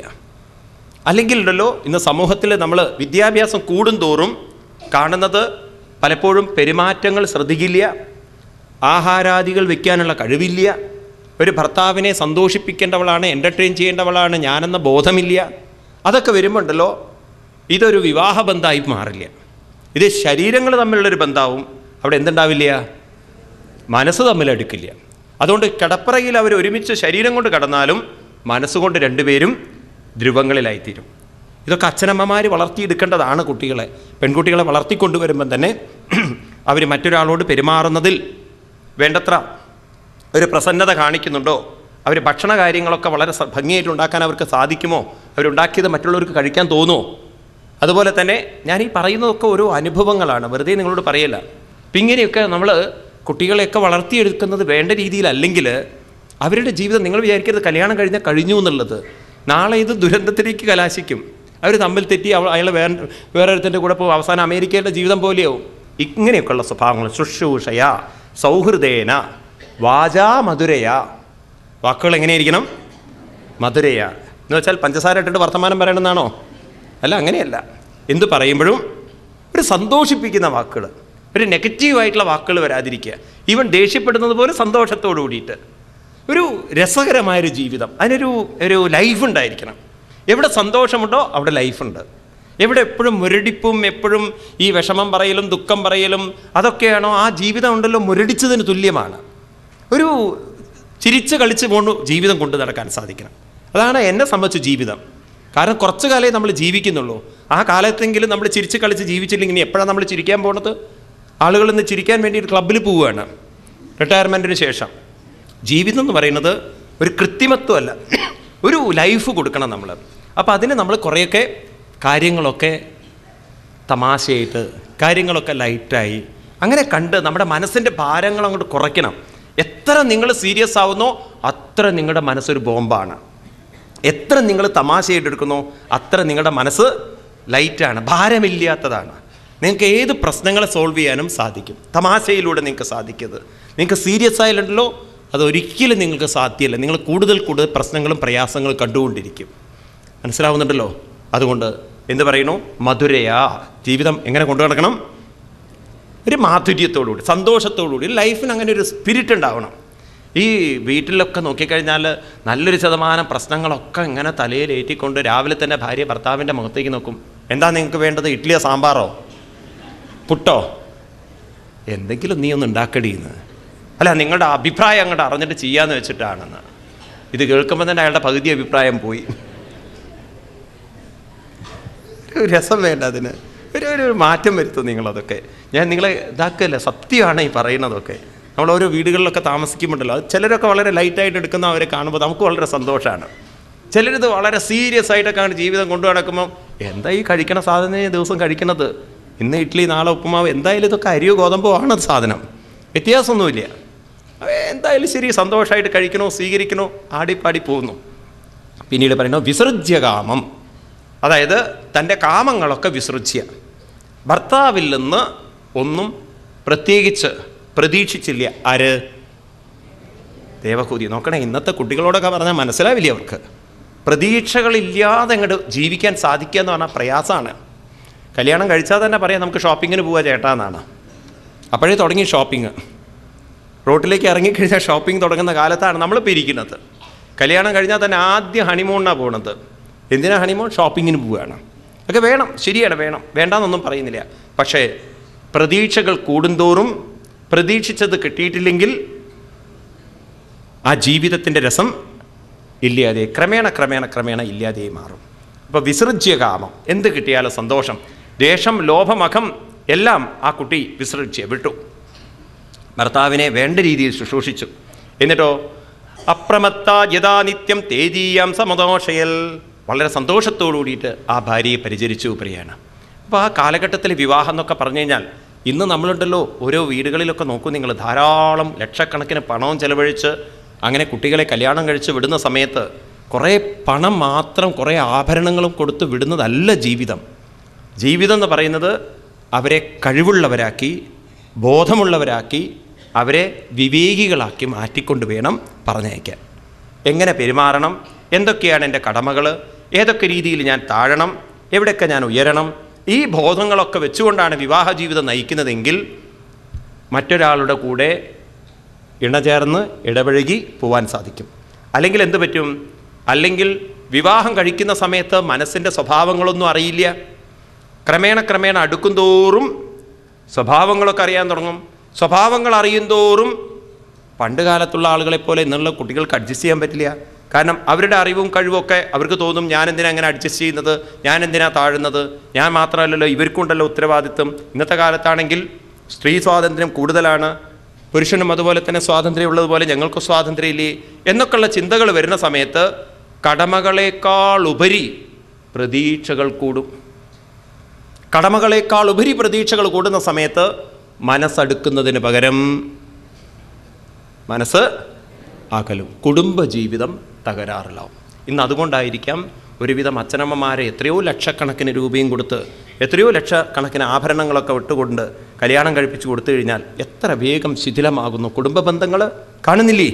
അല്ലെങ്കിൽ ഉണ്ടല്ലോ ഇന്ന് സമൂഹത്തിൽ നമ്മൾ വിദ്യാഭ്യാസം കൂടുന്തോറും കാണുന്നത് പലപ്പോഴും പെരുമാറ്റങ്ങൾ ശ്രദ്ധിക്കില്ല, ആഹാരാദികൾ വയ്ക്കാനുള്ള കഴിവില്ല, ഒരു ഭർത്താവിനെ സന്തോഷിപ്പിക്കേണ്ടവളാണ്, എൻ്റർടൈൻ ചെയ്യേണ്ടവളാണ് ഞാനെന്ന ബോധമില്ല. അതൊക്കെ വരുമ്പോണ്ടല്ലോ ഇതൊരു വിവാഹബന്ധമായി മാറില്ല. ഇത് ശരീരങ്ങൾ തമ്മിലുള്ളൊരു ബന്ധമാവും, അവിടെ എന്തുണ്ടാവില്ല? മനസ്സ് തമ്മിലെടുക്കില്ല. അതുകൊണ്ട് കിടപ്പറയിൽ അവർ ഒരുമിച്ച് ശരീരം കൊണ്ട് കടന്നാലും മനസ്സുകൊണ്ട് രണ്ടുപേരും ധ്രുവങ്ങളിലായിത്തീരും. ഇതൊക്കെ അച്ഛനമ്മമാർ വളർത്തിയെടുക്കേണ്ടതാണ്. കുട്ടികളെ, പെൺകുട്ടികളെ വളർത്തിക്കൊണ്ടുവരുമ്പം തന്നെ അവർ മറ്റൊരാളോട് പെരുമാറുന്നതിൽ വേണ്ടത്ര ഒരു പ്രസന്നത കാണിക്കുന്നുണ്ടോ, അവർ ഭക്ഷണ കാര്യങ്ങളൊക്കെ വളരെ ഭംഗിയായിട്ട് ഉണ്ടാക്കാൻ അവർക്ക് സാധിക്കുമോ, അവരുണ്ടാക്കിയത് മറ്റുള്ളവർക്ക് കഴിക്കാൻ തോന്നുമോ. അതുപോലെ തന്നെ ഞാൻ ഈ പറയുന്നതൊക്കെ ഓരോ അനുഭവങ്ങളാണ്, വെറുതെ നിങ്ങളോട് പറയല്ല. അപ്പം ഇങ്ങനെയൊക്കെ നമ്മൾ കുട്ടികളെയൊക്കെ വളർത്തിയെടുക്കുന്നത് വേണ്ട രീതിയിലല്ലെങ്കിൽ അവരുടെ ജീവിതം, നിങ്ങൾ വിചാരിക്കരുത് കല്യാണം കഴിഞ്ഞാൽ കഴിഞ്ഞു എന്നുള്ളത്, നാളെ ഇത് ദുരന്തത്തിലേക്ക് കലാശിക്കും. അവർ തമ്മിൽ തെറ്റി അവൾ അയാൾ വേറെ വേറൊരുത്തിൻ്റെ കൂടെ പോകും, അവസാനം അമേരിക്കയുടെ ജീവിതം പോലെയാവും. ഇങ്ങനെയൊക്കെയുള്ള സ്വഭാവങ്ങൾ. ശുശ്രൂഷയ സൗഹൃദേന വാചാ മധുരയ, വാക്കുകൾ എങ്ങനെയായിരിക്കണം? മധുരയ എന്ന് വെച്ചാൽ പഞ്ചസാര ഇട്ടിട്ട് വർത്തമാനം പറയണമെന്നാണോ? അല്ല, അങ്ങനെയല്ല. എന്ത് പറയുമ്പോഴും ഒരു സന്തോഷിപ്പിക്കുന്ന വാക്കുകൾ, ഒരു നെഗറ്റീവായിട്ടുള്ള വാക്കുകൾ വരാതിരിക്കുക. ഈവൻ ദേഷ്യപ്പെടുന്നത് പോലെ സന്തോഷത്തോടു കൂടിയിട്ട് ഒരു രസകരമായൊരു ജീവിതം, അതിനൊരു ഒരു ലൈഫ് ഉണ്ടായിരിക്കണം. എവിടെ സന്തോഷമുണ്ടോ അവിടെ ലൈഫുണ്ട്. എവിടെ എപ്പോഴും മുരടിപ്പും എപ്പോഴും ഈ വിഷമം പറയലും ദുഃഖം പറയലും അതൊക്കെയാണോ, ആ ജീവിതം ഉണ്ടല്ലോ മുരടിച്ചതിന് തുല്യമാണ്. ഒരു ചിരിച്ച് കളിച്ച് കൊണ്ട് ജീവിതം കൊണ്ട് നടക്കാൻ സാധിക്കണം. അതാണ് എന്നെ സംബന്ധിച്ച് ജീവിതം. കാരണം കുറച്ച് കാലേ നമ്മൾ ജീവിക്കുന്നുള്ളൂ, ആ കാലത്തെങ്കിലും നമ്മൾ ചിരിച്ച് കളിച്ച് ജീവിച്ചില്ലെങ്കിൽ ഇനി എപ്പോഴാണ് നമ്മൾ ചിരിക്കാൻ പോണത്? ആളുകൾ ഇന്ന് ചിരിക്കാൻ വേണ്ടി ഒരു ക്ലബ്ബിൽ പോവുകയാണ് റിട്ടയർമെൻറ്റിന് ശേഷം. ജീവിതം എന്ന് പറയുന്നത് ഒരു കൃത്രിമത്വമല്ല, ഒരു ലൈഫ് കൊടുക്കണം നമ്മൾ. അപ്പോൾ അതിന് നമ്മൾ കുറേയൊക്കെ കാര്യങ്ങളൊക്കെ തമാശയായിട്ട്, കാര്യങ്ങളൊക്കെ ലൈറ്റായി അങ്ങനെ കണ്ട് നമ്മുടെ മനസ്സിൻ്റെ ഭാരങ്ങൾ അങ്ങോട്ട് കുറയ്ക്കണം. എത്ര നിങ്ങൾ സീരിയസ് ആവുന്നോ അത്ര നിങ്ങളുടെ മനസ്സൊരു ബോംബാണ്. എത്ര നിങ്ങൾ തമാശയായിട്ട് എടുക്കുന്നോ അത്ര നിങ്ങളുടെ മനസ്സ് ലൈറ്റാണ്, ഭാരമില്ലാത്തതാണ്. നിങ്ങൾക്ക് ഏത് പ്രശ്നങ്ങളെ സോൾവ് ചെയ്യാനും സാധിക്കും തമാശയിലൂടെ. നിങ്ങൾക്ക് സാധിക്കുന്നത് നിങ്ങൾക്ക് സീരിയസ് ആയില്ലല്ലോ അതൊരിക്കലും നിങ്ങൾക്ക് സാധ്യമല്ല. നിങ്ങൾ കൂടുതൽ കൂടുതൽ പ്രശ്നങ്ങളും പ്രയാസങ്ങളും കണ്ടുകൊണ്ടിരിക്കും. മനസ്സിലാവുന്നുണ്ടല്ലോ? അതുകൊണ്ട് എന്ത് പറയണോ, മധുരയാ ജീവിതം എങ്ങനെ കൊണ്ടു നടക്കണം? ഒരു മാധുര്യത്തോടുകൂടി സന്തോഷത്തോടുകൂടി ലൈഫിന് അങ്ങനെ ഒരു സ്പിരിറ്റ് ഉണ്ടാവണം. ഈ വീട്ടിലൊക്കെ നോക്കിക്കഴിഞ്ഞാൽ നല്ലൊരു ശതമാനം പ്രശ്നങ്ങളൊക്കെ ഇങ്ങനെ തലയിലേറ്റിക്കൊണ്ട് രാവിലെ തന്നെ ഭാര്യ ഭർത്താവിൻ്റെ മുഖത്തേക്ക് നോക്കും. എന്താ നിങ്ങൾക്ക് വേണ്ടത്? ഇഡ്ഡലിയോ സാമ്പാറോ പുട്ടോ? എന്തെങ്കിലും നീ ഒന്ന് ഉണ്ടാക്കടിയെന്ന്. അല്ല, നിങ്ങളുടെ അഭിപ്രായം അങ്ങോട്ട് അറിഞ്ഞിട്ട് ചെയ്യാമെന്ന് വെച്ചിട്ടാണെന്ന്. ഇത് കേൾക്കുമ്പോൾ തന്നെ അയാളുടെ പകുതി അഭിപ്രായം പോയി. ഒരു രസം വേണ്ട അതിന്, ഒരു ഒരു മാറ്റം വരുത്തും. നിങ്ങളതൊക്കെ ഞാൻ നിങ്ങളെ ഇതാക്കല്ല, സത്യമാണ് ഈ പറയുന്നതൊക്കെ. നമ്മൾ ഓരോ വീടുകളിലൊക്കെ താമസിക്കുമ്പോഴല്ലോ അത് ചിലരൊക്കെ വളരെ ലൈറ്റായിട്ട് എടുക്കുന്ന അവരെ കാണുമ്പോൾ നമുക്ക് വളരെ സന്തോഷമാണ്. ചിലരിത് വളരെ സീരിയസ് ആയിട്ടൊക്കെയാണ് ജീവിതം കൊണ്ടു നടക്കുമ്പോൾ എന്താ ഈ കഴിക്കണ സാധനം ഈ ദിവസം കഴിക്കണത്? ഇന്ന് ഇഡ്ഡലി നാളെ ഉപ്പുമാവ്, എന്തായാലും ഇതൊക്കെ അരിയോ ഗോതമ്പോ ആണ് സാധനം, വ്യത്യാസമൊന്നുമില്ല. എന്തായാലും ശരി, സന്തോഷമായിട്ട് കഴിക്കണോ സ്വീകരിക്കണോ ആടിപ്പാടി പോകുന്നു. പിന്നീട് പറയണോ വിസൃജ്യകാമം, അതായത് തൻ്റെ കാമങ്ങളൊക്കെ വിസൃജ്യ. ഭർത്താവിൽ നിന്ന് ഒന്നും പ്രത്യേകിച്ച് പ്രതീക്ഷിച്ചില്ല. ആര്? ദേവഹൂതി. നോക്കണേ, ഇന്നത്തെ കുട്ടികളോടൊക്കെ പറഞ്ഞാൽ മനസ്സിലാവില്ല അവർക്ക്. പ്രതീക്ഷകളില്ലാതെ അങ്ങോട്ട് ജീവിക്കാൻ സാധിക്കുക എന്ന് പറഞ്ഞാൽ പ്രയാസമാണ്. കല്യാണം കഴിച്ചാൽ തന്നെ പറയാം നമുക്ക് ഷോപ്പിങ്ങിന് പോവുക ചേട്ടാ എന്നാണ്. അപ്പോഴേ തുടങ്ങി ഷോപ്പിംഗ്. റോട്ടിലേക്ക് ഇറങ്ങിക്കഴിഞ്ഞാൽ ഷോപ്പിംഗ് തുടങ്ങുന്ന കാലത്താണ് നമ്മളിപ്പോൾ ഇരിക്കുന്നത്. കല്യാണം കഴിഞ്ഞാൽ തന്നെ ആദ്യം ഹണിമൂണിനാണ് പോകുന്നത്. എന്തിനാണ് ഹണിമൂൺ? ഷോപ്പിങ്ങിന് പോവുകയാണ്. ഒക്കെ വേണം, ശരിയാണ്, വേണം, വേണ്ടാന്നൊന്നും പറയുന്നില്ല. പക്ഷേ പ്രതീക്ഷകൾ കൂടുന്തോറും പ്രതീക്ഷിച്ചത് കിട്ടിയിട്ടില്ലെങ്കിൽ ആ ജീവിതത്തിൻ്റെ രസം ഇല്ലാതെ ക്രമേണ ക്രമേണ ക്രമേണ ഇല്ലാതെ മാറും. അപ്പോൾ വിസർജ്യ കാമം, എന്ത് കിട്ടിയാലും സന്തോഷം, ദേഷ്യം, ലോഭമഖം എല്ലാം ആ കുട്ടി വിസർജ്യ വിട്ടു. ഭർത്താവിനെ വേണ്ട രീതിയിൽ ശുശ്രൂഷിച്ചു. എന്നിട്ടോ അപ്രമത്ത യഥാ നിത്യം തേജീയാം സമദോഷയൽ, വളരെ സന്തോഷത്തോടു കൂടിയിട്ട് ആ ഭാര്യയെ പരിചരിച്ചു പറയാണ്. അപ്പോൾ ആ കാലഘട്ടത്തിലെ വിവാഹം എന്നൊക്കെ പറഞ്ഞു കഴിഞ്ഞാൽ ഇന്ന് നമ്മളുണ്ടല്ലോ ഓരോ വീടുകളിലൊക്കെ നോക്കൂ നിങ്ങൾ, ധാരാളം ലക്ഷക്കണക്കിന് പണവും ചെലവഴിച്ച് അങ്ങനെ കുട്ടികളെ കല്യാണം കഴിച്ച് വിടുന്ന സമയത്ത് കുറേ പണം മാത്രം കുറേ ആഭരണങ്ങളും കൊടുത്ത് വിടുന്നതല്ല ജീവിതം. ജീവിതം എന്ന് പറയുന്നത് അവരെ കഴിവുള്ളവരാക്കി ബോധമുള്ളവരാക്കി അവരെ വിവേകികളാക്കി മാറ്റിക്കൊണ്ട് വേണം പറഞ്ഞയക്കാൻ. എങ്ങനെ പെരുമാറണം, എന്തൊക്കെയാണ് എൻ്റെ കടമകൾ, ഏതൊക്കെ രീതിയിൽ ഞാൻ താഴണം, എവിടെയൊക്കെ ഞാൻ ഉയരണം, ഈ ബോധങ്ങളൊക്കെ വെച്ചുകൊണ്ടാണ് വിവാഹ ജീവിതം നയിക്കുന്നതെങ്കിൽ മറ്റൊരാളുടെ കൂടെ ഇണചേർന്ന് ഇടപഴകി പോവാൻ സാധിക്കും. അല്ലെങ്കിൽ എന്ത് പറ്റും, അല്ലെങ്കിൽ വിവാഹം കഴിക്കുന്ന സമയത്ത് മനസ്സിൻ്റെ സ്വഭാവങ്ങളൊന്നും അറിയില്ല. ക്രമേണ ക്രമേണ അടുക്കും തോറും സ്വഭാവങ്ങളൊക്കെ അറിയാൻ തുടങ്ങും. സ്വഭാവങ്ങൾ അറിയുന്തോറും പണ്ട് കാലത്തുള്ള ആളുകളെപ്പോലെ ഇന്നുള്ള കുട്ടികൾക്ക് അഡ്ജസ്റ്റ് ചെയ്യാൻ പറ്റില്ല. കാരണം അവരുടെ അറിവും കഴിവുമൊക്കെ അവർക്ക് തോന്നും, ഞാൻ എന്തിനാ അങ്ങനെ അഡ്ജസ്റ്റ് ചെയ്യുന്നത്, ഞാൻ എന്തിനാ താഴുന്നത്, ഞാൻ മാത്രമല്ലല്ലോ, ഇവർക്കുണ്ടല്ലോ ഉത്തരവാദിത്വം. ഇന്നത്തെ കാലത്താണെങ്കിൽ സ്ത്രീ സ്വാതന്ത്ര്യം കൂടുതലാണ്, പുരുഷനും അതുപോലെ തന്നെ സ്വാതന്ത്ര്യമുള്ളതുപോലെ ഞങ്ങൾക്ക് സ്വാതന്ത്ര്യമില്ലേ എന്നൊക്കെയുള്ള ചിന്തകൾ വരുന്ന സമയത്ത് കടമകളേക്കാൾ ഉപരി പ്രതീക്ഷകൾ കൂടും. കടമകളേക്കാൾ ഉപരി പ്രതീക്ഷകൾ കൂടുന്ന സമയത്ത് മനസ്സടുക്കുന്നതിന് പകരം മനസ്സ് അകലും, കുടുംബജീവിതം തകരാറിലാവും. ഇന്ന് അതുകൊണ്ടായിരിക്കാം ഒരുവിധം അച്ഛനമ്മമാരെ എത്രയോ ലക്ഷക്കണക്കിന് രൂപയും കൊടുത്ത് എത്രയോ ലക്ഷക്കണക്കിന് ആഭരണങ്ങളൊക്കെ വിട്ടുകൊണ്ട് കല്യാണം കഴിപ്പിച്ച് കൊടുത്തു കഴിഞ്ഞാൽ എത്ര വേഗം ശിഥിലമാകുന്നു കുടുംബ ബന്ധങ്ങൾ, കാണുന്നില്ലേ?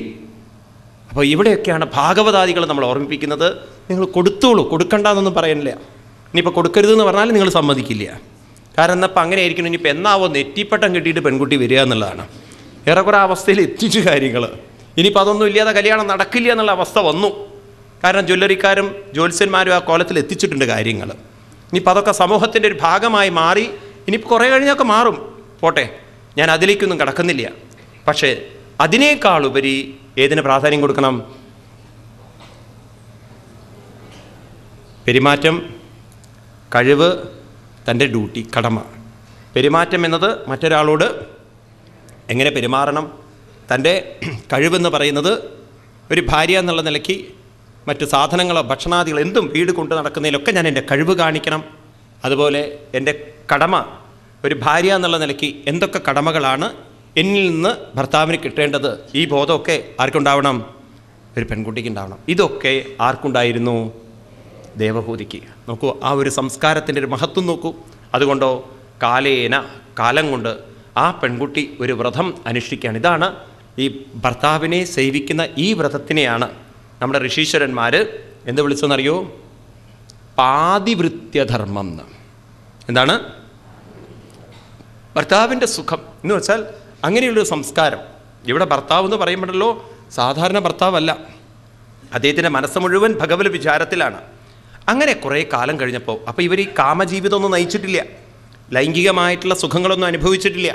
അപ്പോൾ ഇവിടെയൊക്കെയാണ് ഭാഗവതാദികൾ നമ്മൾ ഓർമ്മിപ്പിക്കുന്നത്. നിങ്ങൾ കൊടുത്തോളൂ, കൊടുക്കണ്ടെന്നൊന്നും പറയുന്നില്ല. ഇനിയിപ്പോൾ കൊടുക്കരുതെന്ന് പറഞ്ഞാൽ നിങ്ങൾ സമ്മതിക്കില്ല. കാരണം എന്നപ്പോൾ അങ്ങനെ ആയിരിക്കണം. ഇനിയിപ്പോൾ എന്നാവോ നെറ്റിപ്പട്ടം കിട്ടിയിട്ട് പെൺകുട്ടി വരിക എന്നുള്ളതാണ് ഏറെക്കുറെ അവസ്ഥയിൽ എത്തിച്ചു കാര്യങ്ങൾ. ഇനിയിപ്പോൾ അതൊന്നും ഇല്ലാതെ കല്യാണം നടക്കില്ല എന്നുള്ള അവസ്ഥ വന്നു. കാരണം ജ്വല്ലറിക്കാരും ജ്യോത്സ്യന്മാരും ആ കോലത്തിൽ എത്തിച്ചിട്ടുണ്ട് കാര്യങ്ങൾ. ഇനിയിപ്പോൾ അതൊക്കെ സമൂഹത്തിൻ്റെ ഒരു ഭാഗമായി മാറി. ഇനിയിപ്പോൾ കുറേ കഴിഞ്ഞൊക്കെ മാറും, പോട്ടെ, ഞാൻ അതിലേക്കൊന്നും കടക്കുന്നില്ല. പക്ഷേ അതിനേക്കാളുപരി ഏതിന് പ്രാധാന്യം കൊടുക്കണം? പെരുമാറ്റം, കഴിവ്, തൻ്റെ ഡ്യൂട്ടി, കടമ. പെരുമാറ്റം എന്നത് മറ്റൊരാളോട് എങ്ങനെ പെരുമാറണം, തൻ്റെ കഴിവെന്ന് പറയുന്നത് ഒരു ഭാര്യ എന്നുള്ള നിലയ്ക്ക് മറ്റ് സാധനങ്ങളോ ഭക്ഷണാദികളോ എന്തും വീട് കൊണ്ട് നടക്കുന്നതിലൊക്കെ ഞാൻ എൻ്റെ കഴിവ് കാണിക്കണം. അതുപോലെ എൻ്റെ കടമ, ഒരു ഭാര്യ എന്നുള്ള നിലയ്ക്ക് എന്തൊക്കെ കടമകളാണ് എന്നിൽ നിന്ന് ഭർത്താവിന് കിട്ടേണ്ടത്, ഈ ബോധമൊക്കെ ആർക്കുണ്ടാവണം? ഒരു പെൺകുട്ടിക്ക് ഉണ്ടാവണം. ഇതൊക്കെ ആർക്കുണ്ടായിരുന്നു? ദേവഭൂതിക്ക്. നോക്കൂ, ആ ഒരു സംസ്കാരത്തിൻ്റെ ഒരു മഹത്വം നോക്കൂ. അതുകൊണ്ടോ കാലേന, കാലം കൊണ്ട് ആ പെൺകുട്ടി ഒരു വ്രതം അനുഷ്ഠിക്കുകയാണ്. ഇതാണ് ഈ ഭർത്താവിനെ സേവിക്കുന്ന ഈ വ്രതത്തിനെയാണ് നമ്മുടെ ഋഷീശ്വരന്മാർ എന്ത് വിളിച്ചെന്നറിയോ? പാതിവൃത്യധർമ്മം എന്ന്. എന്താണ്? ഭർത്താവിൻ്റെ സുഖം എന്ന് വെച്ചാൽ അങ്ങനെയുള്ളൊരു സംസ്കാരം. ഇവിടെ ഭർത്താവ് എന്ന് പറയുമ്പോഴല്ലോ സാധാരണ ഭർത്താവല്ല, അദ്ദേഹത്തിൻ്റെ മനസ്സ് മുഴുവൻ ഭഗവത് വിചാരത്തിലാണ്. അങ്ങനെ കുറേ കാലം കഴിഞ്ഞപ്പോൾ, അപ്പോൾ ഇവർ ഈ കാമജീവിതമൊന്നും നയിച്ചിട്ടില്ല, ലൈംഗികമായിട്ടുള്ള സുഖങ്ങളൊന്നും അനുഭവിച്ചിട്ടില്ല.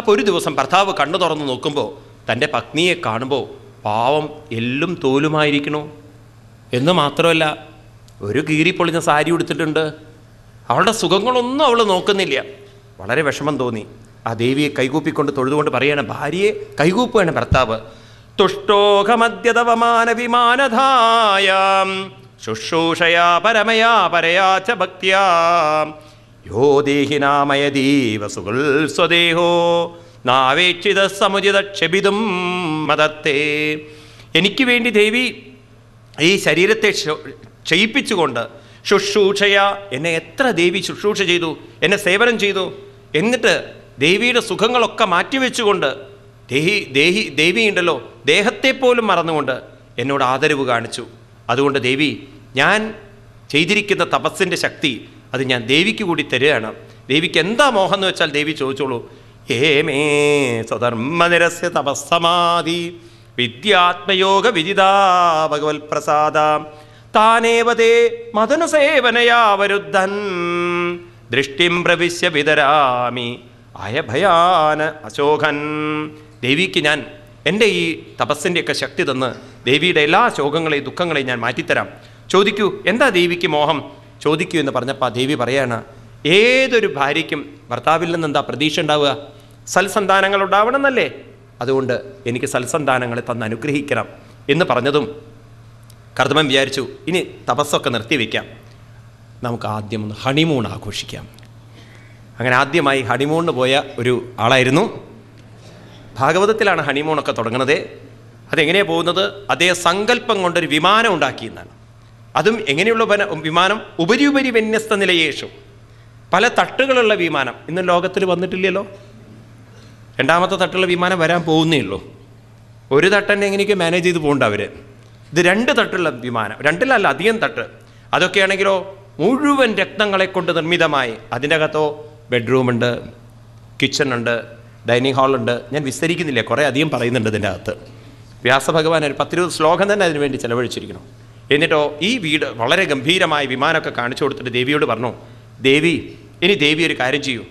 അപ്പോൾ ഒരു ദിവസം ഭർത്താവ് കണ്ണു തുറന്ന് നോക്കുമ്പോൾ തൻ്റെ പത്നിയെ കാണുമ്പോൾ പാവം എല്ലും തോലുമായിരിക്കണു എന്ന് മാത്രമല്ല, ഒരു കീറിപ്പൊളിഞ്ഞ സാരി ഉടുത്തിട്ടുണ്ട്. അവളുടെ സുഖങ്ങളൊന്നും അവൾ നോക്കുന്നില്ല. വളരെ വിഷമം തോന്നി. ആ ദേവിയെ കൈകൂപ്പിക്കൊണ്ട് തൊഴുതുകൊണ്ട് പറയുകയാണ്, ഭാര്യയെ കൈകൂപ്പുകയാണ് ഭർത്താവ്. തുഷ്ടോകമദ്യതവമാനവിമാനധായാം ശുശ്രൂഷയാ പരമയാ പരയാ ച ഭക്തിയാ യോ ദേഹിനാമയദീവ സുഖൽ സ്വദേഹോ നാവേക്ഷിത സമുചിത ക്ഷപിതും മതത്തെ. എനിക്ക് വേണ്ടി ദേവി ഈ ശരീരത്തെ ക്ഷയിപ്പിച്ചുകൊണ്ട് ശുശ്രൂഷയ, എന്നെ എത്ര ദേവി ശുശ്രൂഷ ചെയ്തു, എന്നെ സേവനം ചെയ്തു. എന്നിട്ട് ദേവിയുടെ സുഖങ്ങളൊക്കെ മാറ്റിവെച്ചുകൊണ്ട് ദേഹി ദേഹി ദേവിയുണ്ടല്ലോ ദേഹത്തെപ്പോലും മറന്നുകൊണ്ട് എന്നോട് ആദരവ് കാണിച്ചു. അതുകൊണ്ട് ദേവി, ഞാൻ ചെയ്തിരിക്കുന്ന തപസ്സിൻ്റെ ശക്തി അത് ഞാൻ ദേവിക്ക് കൂടി തരികയാണ്. ദേവിക്ക് എന്താ മോഹം എന്ന് വെച്ചാൽ ദേവി ചോദിച്ചോളൂ. ഹേമേ സ്വധർമ്മനിരസ്യ തപസ്സമാധി വിദ്യാത്മയോഗ വിജിതാ ഭഗവത്പ്രസാദ താനേവതേ മദനുസേവനയാ വരുദ്ധൻ ദൃഷ്ടിം പ്രവിശ്യ വിതരാമി അയഭയാന അശോകൻ. ദേവിക്ക് ഞാൻ എൻ്റെ ഈ തപസ്സിൻ്റെയൊക്കെ ശക്തി തന്ന് ദേവിയുടെ എല്ലാ ശോകങ്ങളെയും ദുഃഖങ്ങളെയും ഞാൻ മാറ്റിത്തരാം. ചോദിക്കൂ, എന്താ ദേവിക്ക് മോഹം? ചോദിക്കൂ എന്ന് പറഞ്ഞപ്പോൾ ദേവി പറയാണ്, ഏതൊരു ഭാര്യയ്ക്കും ഭർത്താവിൽ നിന്ന് എന്താ പ്രതീക്ഷ ഉണ്ടാവുക? സൽസന്താനങ്ങൾ ഉണ്ടാവണം എന്നല്ലേ? അതുകൊണ്ട് എനിക്ക് സൽസന്താനങ്ങളെ തന്ന് അനുഗ്രഹിക്കണം എന്ന് പറഞ്ഞതും കർദമൻ വിചാരിച്ചു, ഇനി തപസ്സൊക്കെ നിർത്തിവെക്കാം, നമുക്ക് ആദ്യം ഒന്ന് ഹണിമൂൺ ആഘോഷിക്കാം. അങ്ങനെ ആദ്യമായി ഹണിമൂണിന് പോയ ഒരു ആളായിരുന്നു. ഭാഗവതത്തിലാണ് ഹണിമൂണൊക്കെ തുടങ്ങുന്നത്. അതെങ്ങനെയാണ് പോകുന്നത്? അതേ സങ്കല്പം കൊണ്ടൊരു വിമാനം ഉണ്ടാക്കിയെന്നാണ്. അതും എങ്ങനെയുള്ള വിമാനം? ഉപരി ഉപരി വിന്യസ്ത നിലയേഷു, പല തട്ടുകളുള്ള വിമാനം. ഇന്ന് ലോകത്തിൽ വന്നിട്ടില്ലല്ലോ, രണ്ടാമത്തെ തട്ടുള്ള വിമാനം വരാൻ പോകുന്നേ ഉള്ളൂ. ഒരു തട്ടന്നെ എങ്ങനെയൊക്കെ മാനേജ് ചെയ്ത് പോകണ്ട അവർ. ഇത് രണ്ട് തട്ടുള്ള വിമാനം, രണ്ടിലല്ല അധികം തട്ട്. അതൊക്കെയാണെങ്കിലോ മുഴുവൻ രത്നങ്ങളെ കൊണ്ട് നിർമ്മിതമായി. അതിൻ്റെ അകത്തോ ബെഡ്റൂമുണ്ട്, കിച്ചണുണ്ട്, ഡൈനിങ് ഹാളുണ്ട്. ഞാൻ വിസ്തരിക്കുന്നില്ല, കുറേ അധികം പറയുന്നുണ്ട് ഇതിൻ്റെ അകത്ത്. വ്യാസഭഗവാൻ ഒരു പത്തിരുപത് ശ്ലോകം തന്നെ അതിനു വേണ്ടി ചിലവഴിച്ചിരിക്കണം. എന്നിട്ടോ ഈ വീട് വളരെ ഗംഭീരമായ വിമാനമൊക്കെ കാണിച്ചു കൊടുത്തിട്ട് ദേവിയോട് പറഞ്ഞു, ദേവി ഇനി ദേവി ഒരു കാര്യം ചെയ്യൂ.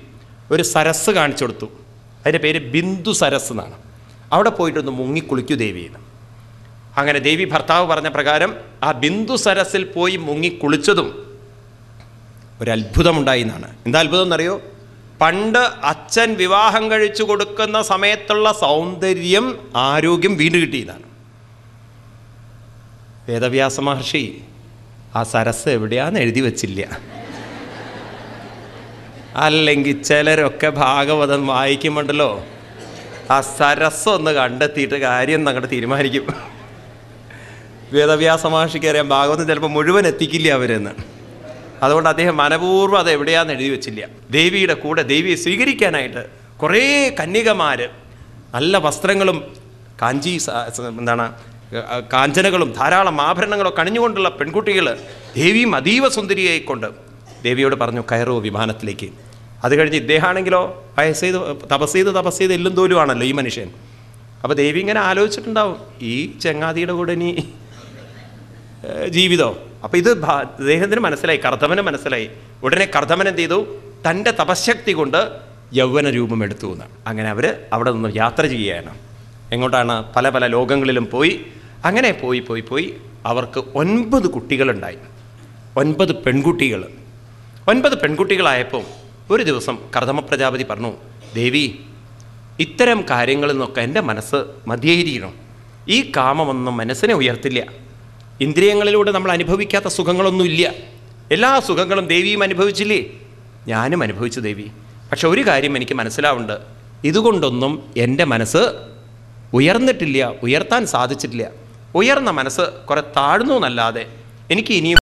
ഒരു സരസ് കാണിച്ചു കൊടുത്തു, അതിൻ്റെ പേര് ബിന്ദു സരസ് എന്നാണ്. അവിടെ പോയിട്ടൊന്ന് മുങ്ങിക്കുളിക്കൂ ദേവിയെന്ന്. അങ്ങനെ ദേവി ഭർത്താവ് പറഞ്ഞ പ്രകാരം ആ ബിന്ദു സരസിൽ പോയി മുങ്ങിക്കുളിച്ചതും ഒരത്ഭുതമുണ്ടായി എന്നാണ്. എന്താ അത്ഭുതം എന്നറിയോ? പണ്ട് അച്ഛൻ വിവാഹം കഴിച്ചു കൊടുക്കുന്ന സമയത്തുള്ള സൗന്ദര്യം ആരോഗ്യം വീണ്ടും കിട്ടിയെന്നാണ്. വേദവ്യാസ മഹർഷി ആ സരസ് എവിടെയാന്ന് എഴുതി വച്ചില്ല. അല്ലെങ്കിൽ ചിലരൊക്കെ ഭാഗവതം വായിക്കുമ്പോണ്ടല്ലോ ആ സരസ് ഒന്ന് കണ്ടെത്തിയിട്ട് കാര്യം അങ്ങോട്ട് തീരുമാനിക്കും. വേദവ്യാസ മഹർഷിക്ക് അറിയാം ഭാഗവതം ചിലപ്പോൾ മുഴുവൻ എത്തിക്കില്ല അവരെന്ന്. അതുകൊണ്ട് അദ്ദേഹം മനപൂർവ്വം അത് എവിടെയാന്ന് എഴുതി വച്ചില്ല. ദേവിയുടെ കൂടെ ദേവിയെ സ്വീകരിക്കാനായിട്ട് കുറേ കന്യകമാർ നല്ല വസ്ത്രങ്ങളും കാഞ്ചി എന്താണ് കാഞ്ചനകളും ധാരാളം ആഭരണങ്ങളൊക്കെ അണിഞ്ഞുകൊണ്ടുള്ള പെൺകുട്ടികൾ, ദേവിയും അതീവ സുന്ദരിയായിക്കൊണ്ട് ദേവിയോട് പറഞ്ഞു, കയറോ വിമാനത്തിലേക്ക്. അത് കഴിഞ്ഞ് ഇദ്ദേഹമാണെങ്കിലോ വയസ്സ് ചെയ്ത് തപസ് ചെയ്ത് തപസ് ചെയ്ത് എല്ലും തോലും ആണല്ലോ ഈ മനുഷ്യൻ. അപ്പോൾ ദേവി ഇങ്ങനെ ആലോചിച്ചിട്ടുണ്ടാവും, ഈ ചങ്ങാതിയുടെ കൂടെ ഇനി ജീവിതോ? അപ്പോൾ ഇത് ദേഹത്തിന് മനസ്സിലായി, കർദമന് മനസ്സിലായി. ഉടനെ കർദമൻ എന്ത് ചെയ്തു? തൻ്റെ തപശക്തി കൊണ്ട് യൗവന രൂപം എടുത്തു എന്നാണ്. അങ്ങനെ അവർ അവിടെ നിന്ന് യാത്ര ചെയ്യുകയാണ്. എങ്ങോട്ടാണ്? പല പല ലോകങ്ങളിലും പോയി. അങ്ങനെ പോയി പോയി പോയി അവർക്ക് ഒൻപത് കുട്ടികളുണ്ടായി, ഒൻപത് പെൺകുട്ടികൾ. ഒൻപത് പെൺകുട്ടികളായപ്പോൾ ഒരു ദിവസം കർദമ പ്രജാപതി പറഞ്ഞു, ദേവി ഇത്തരം കാര്യങ്ങളിൽ നിന്നൊക്കെ എൻ്റെ മനസ്സ് മതിയായിരിക്കണം. ഈ കാമമൊന്നും മനസ്സിനെ ഉയർത്തില്ല. ഇന്ദ്രിയങ്ങളിലൂടെ നമ്മൾ അനുഭവിക്കാത്ത സുഖങ്ങളൊന്നുമില്ല. എല്ലാ സുഖങ്ങളും ദേവിയും അനുഭവിച്ചില്ലേ? ഞാനും അനുഭവിച്ചു ദേവി. പക്ഷെ ഒരു കാര്യം എനിക്ക് മനസ്സിലാവുന്നുണ്ട്, ഇതുകൊണ്ടൊന്നും എൻ്റെ മനസ്സ് ഉയർന്നിട്ടില്ല, ഉയർത്താൻ സാധിച്ചിട്ടില്ല. ഉയർന്ന മനസ്സ് കുറെ താഴ്ന്നു എന്നല്ലാതെ എനിക്ക് ഇനിയും